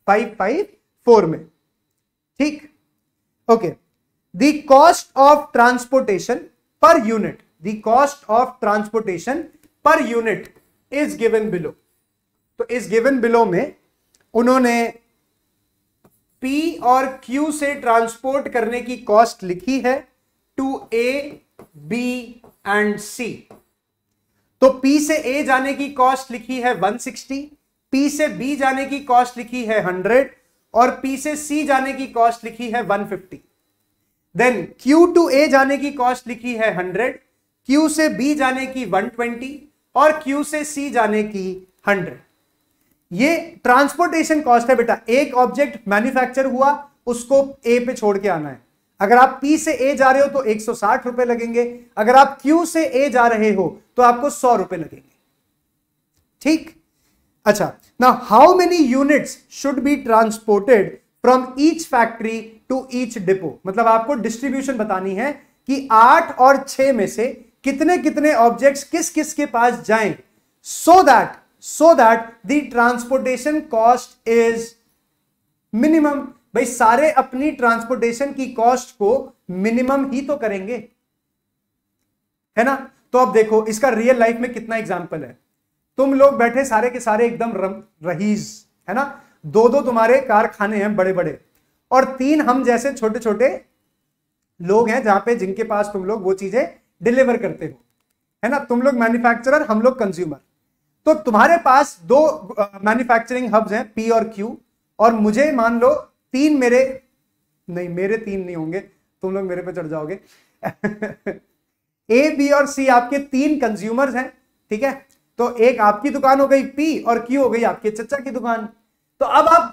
फाइव फाइव फोर में। ठीक, okay. The cost of transportation per unit, the cost of transportation per unit is given below. तो इज गिवन बिलो में उन्होंने पी और क्यू से ट्रांसपोर्ट करने की कॉस्ट लिखी है to A, B and C. तो पी से ए जाने की कॉस्ट लिखी है वन सिक्सटी, पी से बी जाने की कॉस्ट लिखी है हंड्रेड और P से C जाने की कॉस्ट लिखी है one fifty. Then Q to A जाने की कॉस्ट लिखी है हंड्रेड, Q से B जाने की वन ट्वेंटी और Q से C जाने की हंड्रेड। ये ट्रांसपोर्टेशन कॉस्ट है बेटा। एक ऑब्जेक्ट मैन्युफैक्चर हुआ, उसको A पे छोड़ के आना है। अगर आप P से A जा रहे हो तो एक सौ साठ रुपए लगेंगे, अगर आप Q से A जा रहे हो तो आपको सौ रुपए लगेंगे। ठीक, अच्छा। Now, how many units should be transported from each factory to each depot? मतलब आपको डिस्ट्रीब्यूशन बतानी है कि आठ और छह में से कितने कितने ऑब्जेक्ट्स किस किस के पास जाएं, so that so that the transportation cost is minimum। भाई सारे अपनी ट्रांसपोर्टेशन की कॉस्ट को मिनिमम ही तो करेंगे, है ना। तो अब देखो इसका रियल लाइफ में कितना एग्जाम्पल है। तुम लोग बैठे सारे के सारे एकदम रहीज, है ना, दो दो तुम्हारे कारखाने हैं बड़े बड़े और तीन हम जैसे छोटे छोटे लोग हैं जहां पे जिनके पास तुम लोग वो चीजें डिलीवर करते हो, है ना। तुम लोग मैन्युफैक्चरर, हम लोग कंज्यूमर। तो तुम्हारे पास दो मैन्युफैक्चरिंग हब्स हैं, पी और क्यू, और मुझे मान लो तीन, मेरे नहीं मेरे तीन नहीं होंगे, तुम लोग मेरे पे चढ़ जाओगे ए, बी और सी आपके तीन कंज्यूमर्स हैं। ठीक है, तो एक आपकी दुकान हो गई पी और क्यू हो गई आपके चचा की दुकान। तो अब आप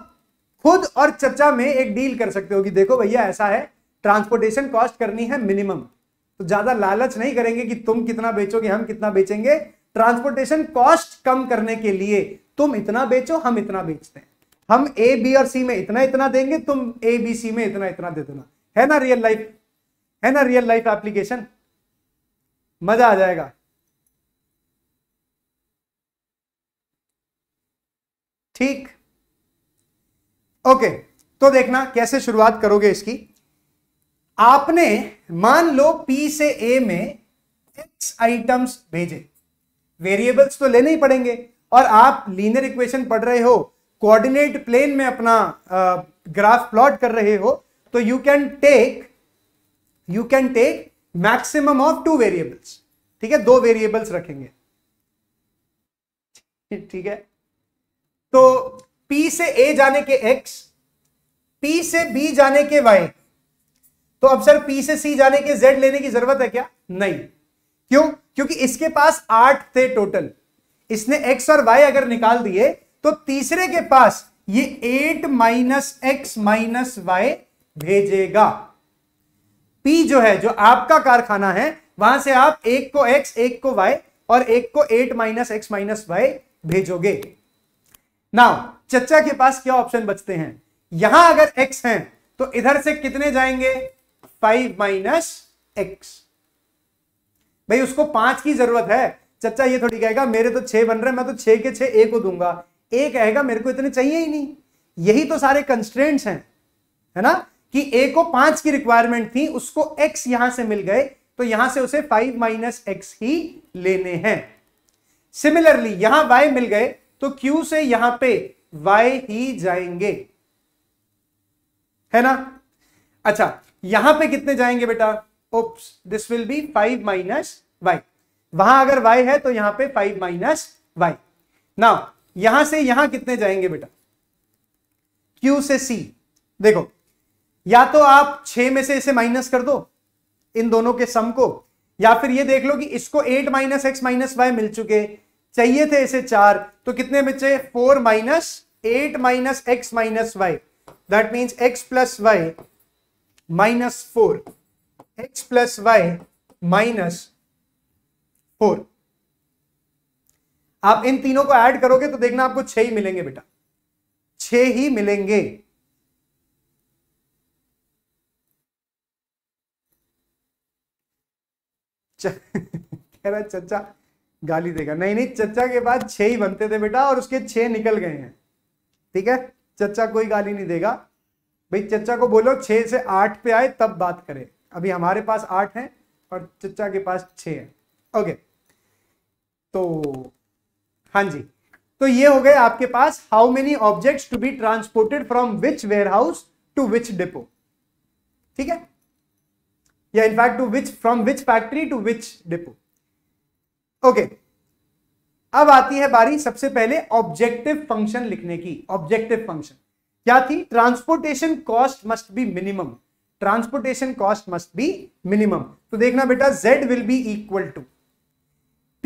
खुद और चचा में एक डील कर सकते हो कि देखो भैया ऐसा है, ट्रांसपोर्टेशन कॉस्ट करनी है मिनिमम। तो ज्यादा लालच नहीं करेंगे कि तुम कितना बेचोगे हम कितना बेचेंगे। ट्रांसपोर्टेशन कॉस्ट कम करने के लिए तुम इतना बेचो, हम इतना बेचते हैं, हम ए, बी और सी में इतना इतना देंगे, तुम ए, बी, सी में इतना इतना दे देना। है ना रियल लाइफ, है ना रियल लाइफ एप्लीकेशन, मजा आ जाएगा। ठीक, ओके। तो देखना कैसे शुरुआत करोगे इसकी। आपने मान लो पी से ए में एक्स आइटम्स भेजे, वेरिएबल्स तो लेने ही पड़ेंगे, और आप लीनियर इक्वेशन पढ़ रहे हो, कोऑर्डिनेट प्लेन में अपना ग्राफ प्लॉट कर रहे हो, तो you can take you can take maximum of two variables. ठीक है, दो वेरिएबल्स रखेंगे। ठीक है, तो P से A जाने के X, P से B जाने के Y। तो अब सर P से C जाने के Z लेने की जरूरत है क्या? नहीं। क्यों? क्योंकि इसके पास आठ थे टोटल, इसने X और Y अगर निकाल दिए तो तीसरे के पास ये eight minus x minus y भेजेगा। P जो है, जो आपका कारखाना है, वहां से आप एक को X, एक को Y और एक को eight minus x minus y भेजोगे। नाउ चचा के पास क्या ऑप्शन बचते हैं? यहां अगर x है तो इधर से कितने जाएंगे? Five minus x. भाई उसको पांच की जरूरत है, चचा ये थोड़ी कहेगा मेरे तो छह बन रहे हैं, मैं तो छह के छह ए को दूंगा, ए कहेगा मेरे को इतने चाहिए ही नहीं। यही तो सारे कंस्ट्रेंट्स हैं, है ना, कि ए को पांच की रिक्वायरमेंट थी, उसको एक्स यहां से मिल गए तो यहां से उसे फाइव माइनस एक्स ही लेने हैं। सिमिलरली यहां वाई मिल गए तो क्यू से यहां पे वाई ही जाएंगे, है ना। अच्छा यहां पे कितने जाएंगे बेटा, oops this will be five minus y, वहां अगर y है तो यहां पे फाइव माइनस वाई। नाउ यहां से यहां कितने जाएंगे बेटा, q से c। देखो या तो आप छह में से इसे माइनस कर दो इन दोनों के सम को, या फिर ये देख लो कि इसको eight minus x minus y मिल चुके, चाहिए थे इसे चार, तो कितने बचे, four minus eight minus x minus y, that means x plus y minus four, x plus y minus four. आप इन तीनों को ऐड करोगे तो देखना आपको छह ही मिलेंगे बेटा, छह ही मिलेंगे। कह रहा चचा गाली देगा, नहीं नहीं चचा के बाद छह ही बनते थे बेटा और उसके छह निकल गए हैं, ठीक है। चचा कोई गाली नहीं देगा भाई, चचा को बोलो छह से आठ पे आए तब बात करें। अभी हमारे पास आठ है और चचा के पास छह है, ओके। तो हाँ जी, तो ये हो गए आपके पास how many objects to be transported from which warehouse to which depot, ठीक है, या in fact to which, from which factory to which depot, okay. अब आती है बारी सबसे पहले ऑब्जेक्टिव फंक्शन लिखने की। ऑब्जेक्टिव फंक्शन क्या थी, transportation cost must be minimum, transportation cost must be minimum. तो देखना बेटा z will be equal to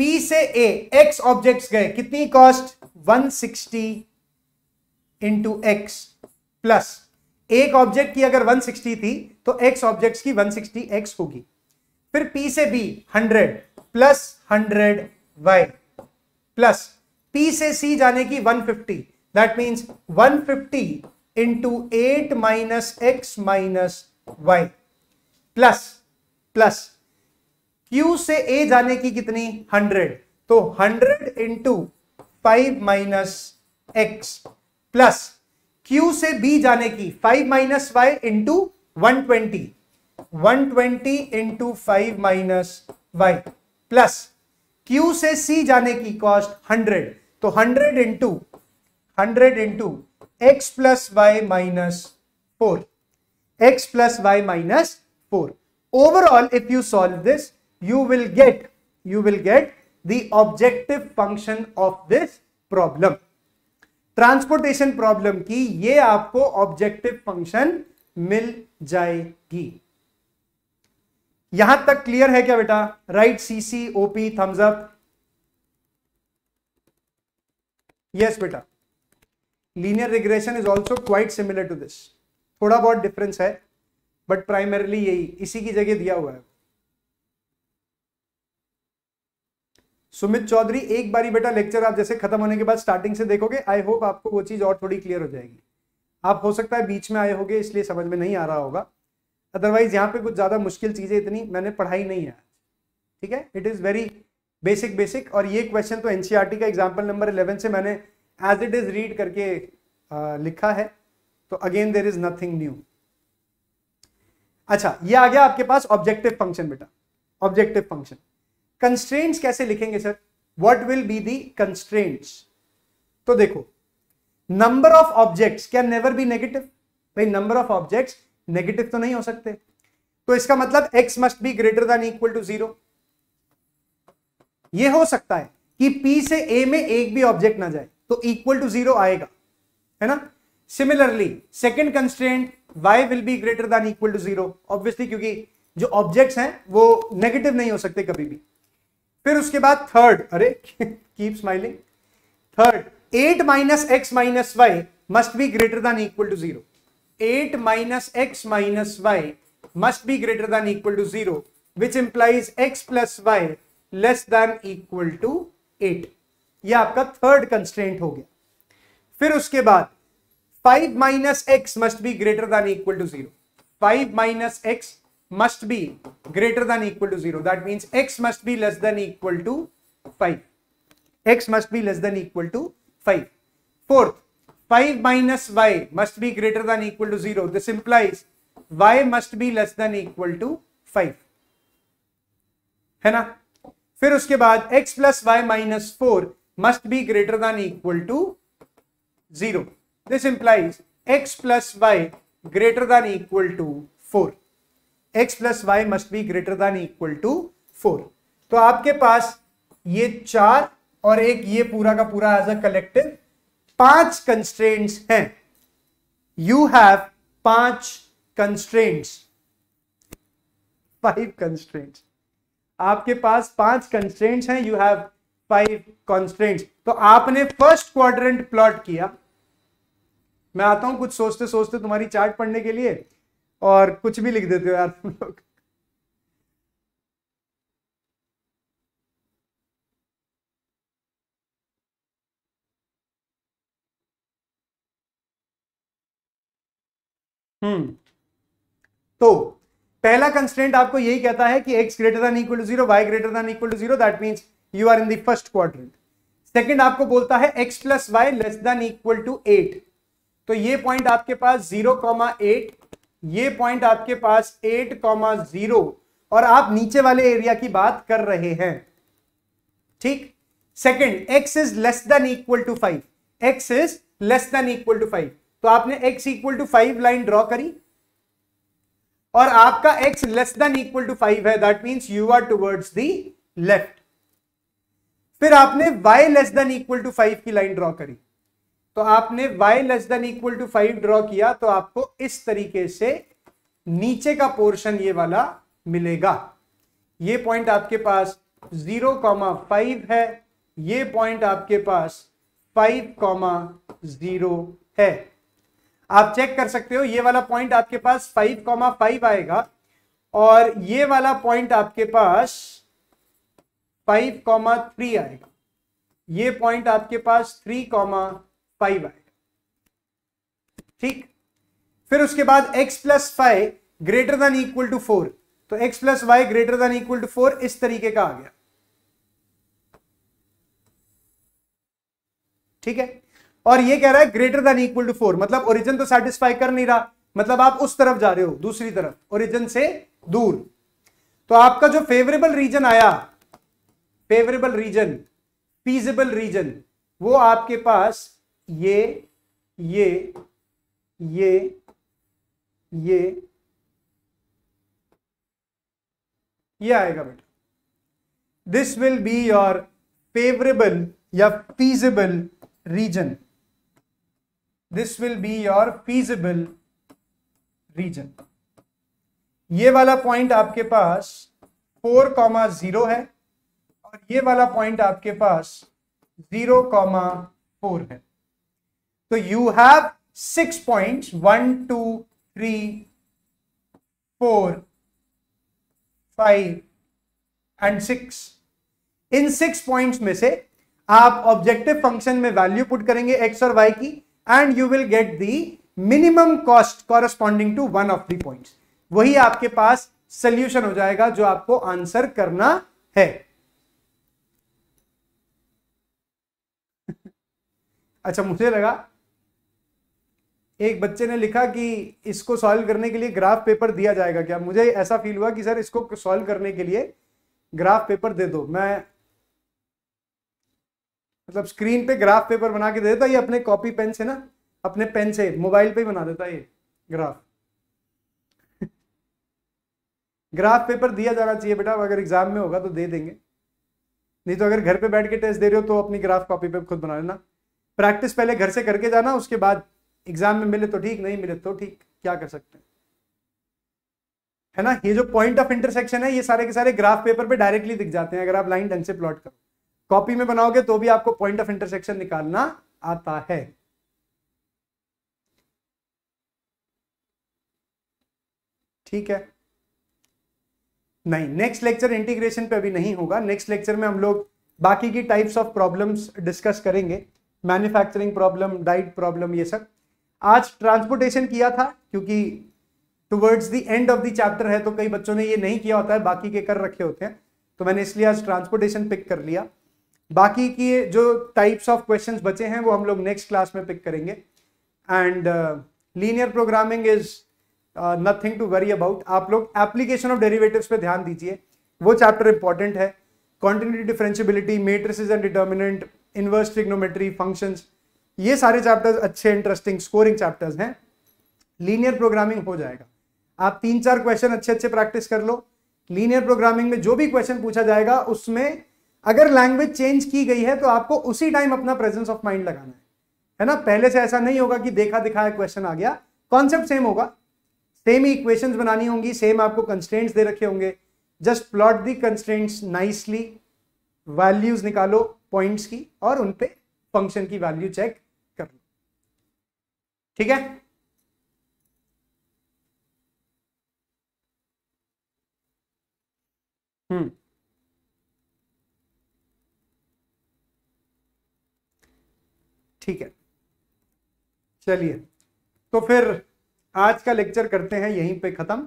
P से A, X ऑब्जेक्ट्स गए, कितनी cost, one sixty into x plus, एक ऑब्जेक्ट की अगर वन सिक्सटी थी तो X ऑब्जेक्ट्स की वन सिक्सटी एक्स होगी। फिर P से B hundred plus hundred y plus P से C जाने की one fifty, that means one fifty into eight minus x minus y plus plus Q से A जाने की कितनी, हंड्रेड, तो hundred into five minus x plus Q से B जाने की five minus y into one twenty one twenty into five minus y plus Q से C जाने की कॉस्ट हंड्रेड, तो hundred into hundred into x plus y minus four, x plus y minus four. Overall, if you solve this, you will get you will get the objective function of this problem. Transportation problem की ये आपको objective function मिल जाएगी। यहां तक clear है क्या बेटा? Right, C C, O P, thumbs up. Yes बेटा। Linear regression is also quite similar to this. थोड़ा बहुत difference है, बट प्राइमरीली यही, इसी की जगह दिया हुआ है। सुमित चौधरी, एक बारी बेटा लेक्चर आप जैसे खत्म होने के बाद स्टार्टिंग से देखोगे, आई होप आपको वो चीज और थोड़ी क्लियर हो जाएगी। आप हो सकता है बीच में आए होगे इसलिए समझ में नहीं आ रहा होगा, अदरवाइज यहाँ पे कुछ ज्यादा मुश्किल चीजें इतनी मैंने पढ़ाई नहीं है, ठीक है। It is very basic basic. और ये क्वेश्चन तो एनसीईआरटी का एग्जाम्पल नंबर इलेवन से मैंने एज इट इज रीड करके आ, लिखा है, तो again there is nothing new. अच्छा ये आ गया आपके पास ऑब्जेक्टिव फंक्शन बेटा। ऑब्जेक्टिव फंक्शन कंस्ट्रेंट्स कैसे लिखेंगे sir, what will be the constraints? तो देखो number of objects can never be negative, भाई नंबर ऑफ ऑब्जेक्ट्स नेगेटिव तो नहीं हो सकते, तो इसका मतलब x must be greater than equal to zero. ये हो सकता है कि p से a में एक भी ऑब्जेक्ट ना जाए तो इक्वल टू जीरो आएगा, है ना। Similarly second constraint y will be greater than equal to zero, obviously क्योंकि जो ऑब्जेक्ट्स हैं वो नेगेटिव नहीं हो सकते कभी भी। फिर उसके बाद थर्ड, अरे keep smiling, third eight minus x minus y must be greater than equal to zero, eight minus x minus y must be greater than equal to zero, which implies x plus y less than equal to eight. यह आपका third constraint हो गया। फिर उसके बाद five minus x must be greater than equal to zero, five minus x must be greater than equal to zero, that means x must be less than equal to five. X must be less than equal to five. Fourth, five minus y must be greater than equal to zero. This implies y must be less than equal to five. है ना? फिर उसके बाद x plus y minus four must be greater than equal to zero. This implies x plus y greater than equal to four. x plus y must be greater than equal to four. तो आपके पास ये चार और एक ये पूरा का पूरा एज अ कलेक्टिव पांच कंस्ट्रेंट्स हैं. यू हैव पांच कंस्ट्रेंट्स, फाइव कंस्ट्रेंट्स. आपके पास पांच कंस्ट्रेंट्स हैं, यू हैव फाइव कंस्ट्रेंट्स. तो आपने फर्स्ट क्वाड्रेंट प्लॉट किया. मैं आता हूं कुछ सोचते सोचते तुम्हारी चार्ट पढ़ने के लिए, और कुछ भी लिख देते हो यार तुम लोग. हम्म तो पहला कंस्ट्रेंट आपको यही कहता है कि x greater than equal to zero, y greater than equal to zero, that means you are in the first quadrant. Second आपको बोलता है x plus y less than equal to eight. तो ये पॉइंट आपके पास zero, eight, ये point आपके पास eight, zero, और आप नीचे वाले एरिया की बात कर रहे हैं. ठीक. Second, x is less than equal to five. x is less than equal to five. तो आपने x equal to five line draw करी और आपका x less than equal to five है, that means you are towards the left. फिर आपने y less than equal to five की line draw करी, तो आपने y less than equal to five draw किया, तो आपको इस तरीके से नीचे का पोर्शन ये वाला मिलेगा. ये पॉइंट आपके पास जीरो कॉमा फाइव है, ये पॉइंट आपके पास फाइव कॉमा जीरो है. आप चेक कर सकते हो, ये वाला पॉइंट आपके पास फाइव, फाइव आएगा और ये वाला पॉइंट आपके पास फाइव, थ्री आएगा. ये पॉइंट आपके पास थ्री, फाइव आएगा. ठीक. फिर उसके बाद x plus y greater than equal to four, तो x plus y greater than equal to four इस तरीके का आ गया. ठीक है. और ये कह रहा है greater than equal to four, मतलब ओरिजिन तो सेटिस्फाई कर नहीं रहा, मतलब आप उस तरफ जा रहे हो, दूसरी तरफ, ओरिजिन से दूर. तो आपका जो फेवरेबल रीजन आया, फेवरेबल रीजन, फीजिबल रीजन, वो आपके पास ये ये ये ये ये आएगा बेटा. This will be your favourable या feasible region. This will be your feasible region. ये वाला पॉइंट आपके पास फोर, जीरो है और ये वाला पॉइंट आपके पास जीरो, फोर है. तो you have six point one two three four five and six. इन सिक्स पॉइंट्स में से आप ऑब्जेक्टिव फंक्शन में वैल्यू पुट करेंगे एक्स और वाई की, and you will get the minimum cost corresponding to one of the points. वही आपके पास solution हो जाएगा जो आपको आंसर करना है. अच्छा, मुझे लगा एक बच्चे ने लिखा कि इसको सॉल्व करने के लिए ग्राफ पेपर दिया जाएगा क्या. मुझे ऐसा फील हुआ कि सर इसको सॉल्व करने के लिए ग्राफ पेपर दे दो. मैं मतलब स्क्रीन पे ग्राफ पेपर बना के दे देता, ये अपने कॉपी पेन से ना, अपने पेन से, मोबाइल पे ही बना देता ये ग्राफ. ग्राफ पेपर दिया जाना चाहिए बेटा, अगर एग्जाम में होगा तो दे देंगे, नहीं तो अगर घर पे बैठ के टेस्ट दे रहे हो तो अपनी ग्राफ कॉपी पे खुद बना लेना. प्रैक्टिस पहले घर से करके जाना, उसके बाद एग्जाम में मिले तो ठीक, नहीं मिले तो ठीक, क्या कर सकते हैं, है ना. ये जो पॉइंट ऑफ इंटरसेक्शन है ये सारे के सारे ग्राफ पेपर पे डायरेक्टली दिख जाते हैं अगर आप लाइन ढंग से प्लॉट करो. कॉपी में बनाओगे तो भी आपको पॉइंट ऑफ इंटरसेक्शन निकालना आता है. ठीक है. नहीं, नेक्स्ट लेक्चर इंटीग्रेशन पे अभी नहीं होगा. नेक्स्ट लेक्चर में हम लोग बाकी की टाइप्स ऑफ प्रॉब्लम्स डिस्कस करेंगे, मैन्युफैक्चरिंग प्रॉब्लम, डाइट प्रॉब्लम, ये सब. आज ट्रांसपोर्टेशन किया था क्योंकि towards the end of the chapter है, तो कई बच्चों ने ये नहीं किया होता है, बाकी के कर रखे होते हैं, तो मैंने इसलिए आज ट्रांसपोर्टेशन पिक कर लिया. बाकी के जो टाइप्स ऑफ क्वेश्चंस बचे हैं वो हम लोग नेक्स्ट क्लास में पिक करेंगे। And linear programming is nothing to worry about. आप लोग एप्लीकेशन ऑफ डेरिवेटिव्स पे ध्यान दीजिए, वो चैप्टर इंपॉर्टेंट है। Continuity, differentiability, matrices and determinant, inverse trigonometry, functions, ये सारे चैप्टर्स अच्छे इंटरेस्टिंग स्कोरिंग चैप्टर्स हैं। लीनियर प्रोग्रामिंग हो जाएगा, आप तीन चार क्वेश्चन अच्छे अच्छे प्रैक्टिस कर लो। लीनियर प्रोग्रामिंग में जो भी क्वेश्चन पूछा जाएगा उसमें अगर लैंग्वेज चेंज की गई है तो आपको उसी टाइम अपना प्रेजेंस ऑफ माइंड लगाना है, है ना। पहले से ऐसा नहीं होगा कि देखा दिखाया क्वेश्चन आ गया। कॉन्सेप्ट सेम होगा, सेम ही इक्वेशंस बनानी होंगी, सेम आपको कंस्ट्रेंट्स दे रखे होंगे। Just plot the constraints nicely, values निकालो पॉइंट्स की और उन पे फंक्शन की वैल्यू चेक कर लो, ठीक है। हम्म ठीक है, चलिए तो फिर आज का लेक्चर करते हैं यहीं पे खत्म।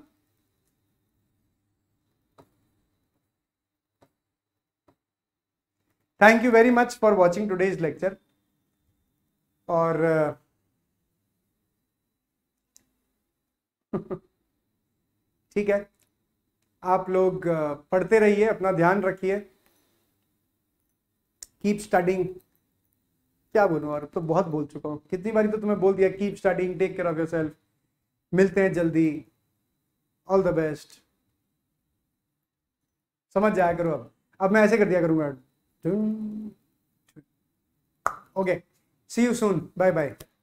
Thank you very much for watching today's lecture. और ठीक है, आप लोग पढ़ते रहिए, अपना ध्यान रखिए, कीप स्टडिंग। क्या बोलूं और तो बहुत बोल चुका हूं, कितनी बारी तो तुम्हें बोल दिया। Keep studying, take care of yourself, मिलते हैं जल्दी, ऑल द बेस्ट। समझ जाया करो, अब अब मैं ऐसे कर दिया करूंगा। Okay, see you soon, bye bye.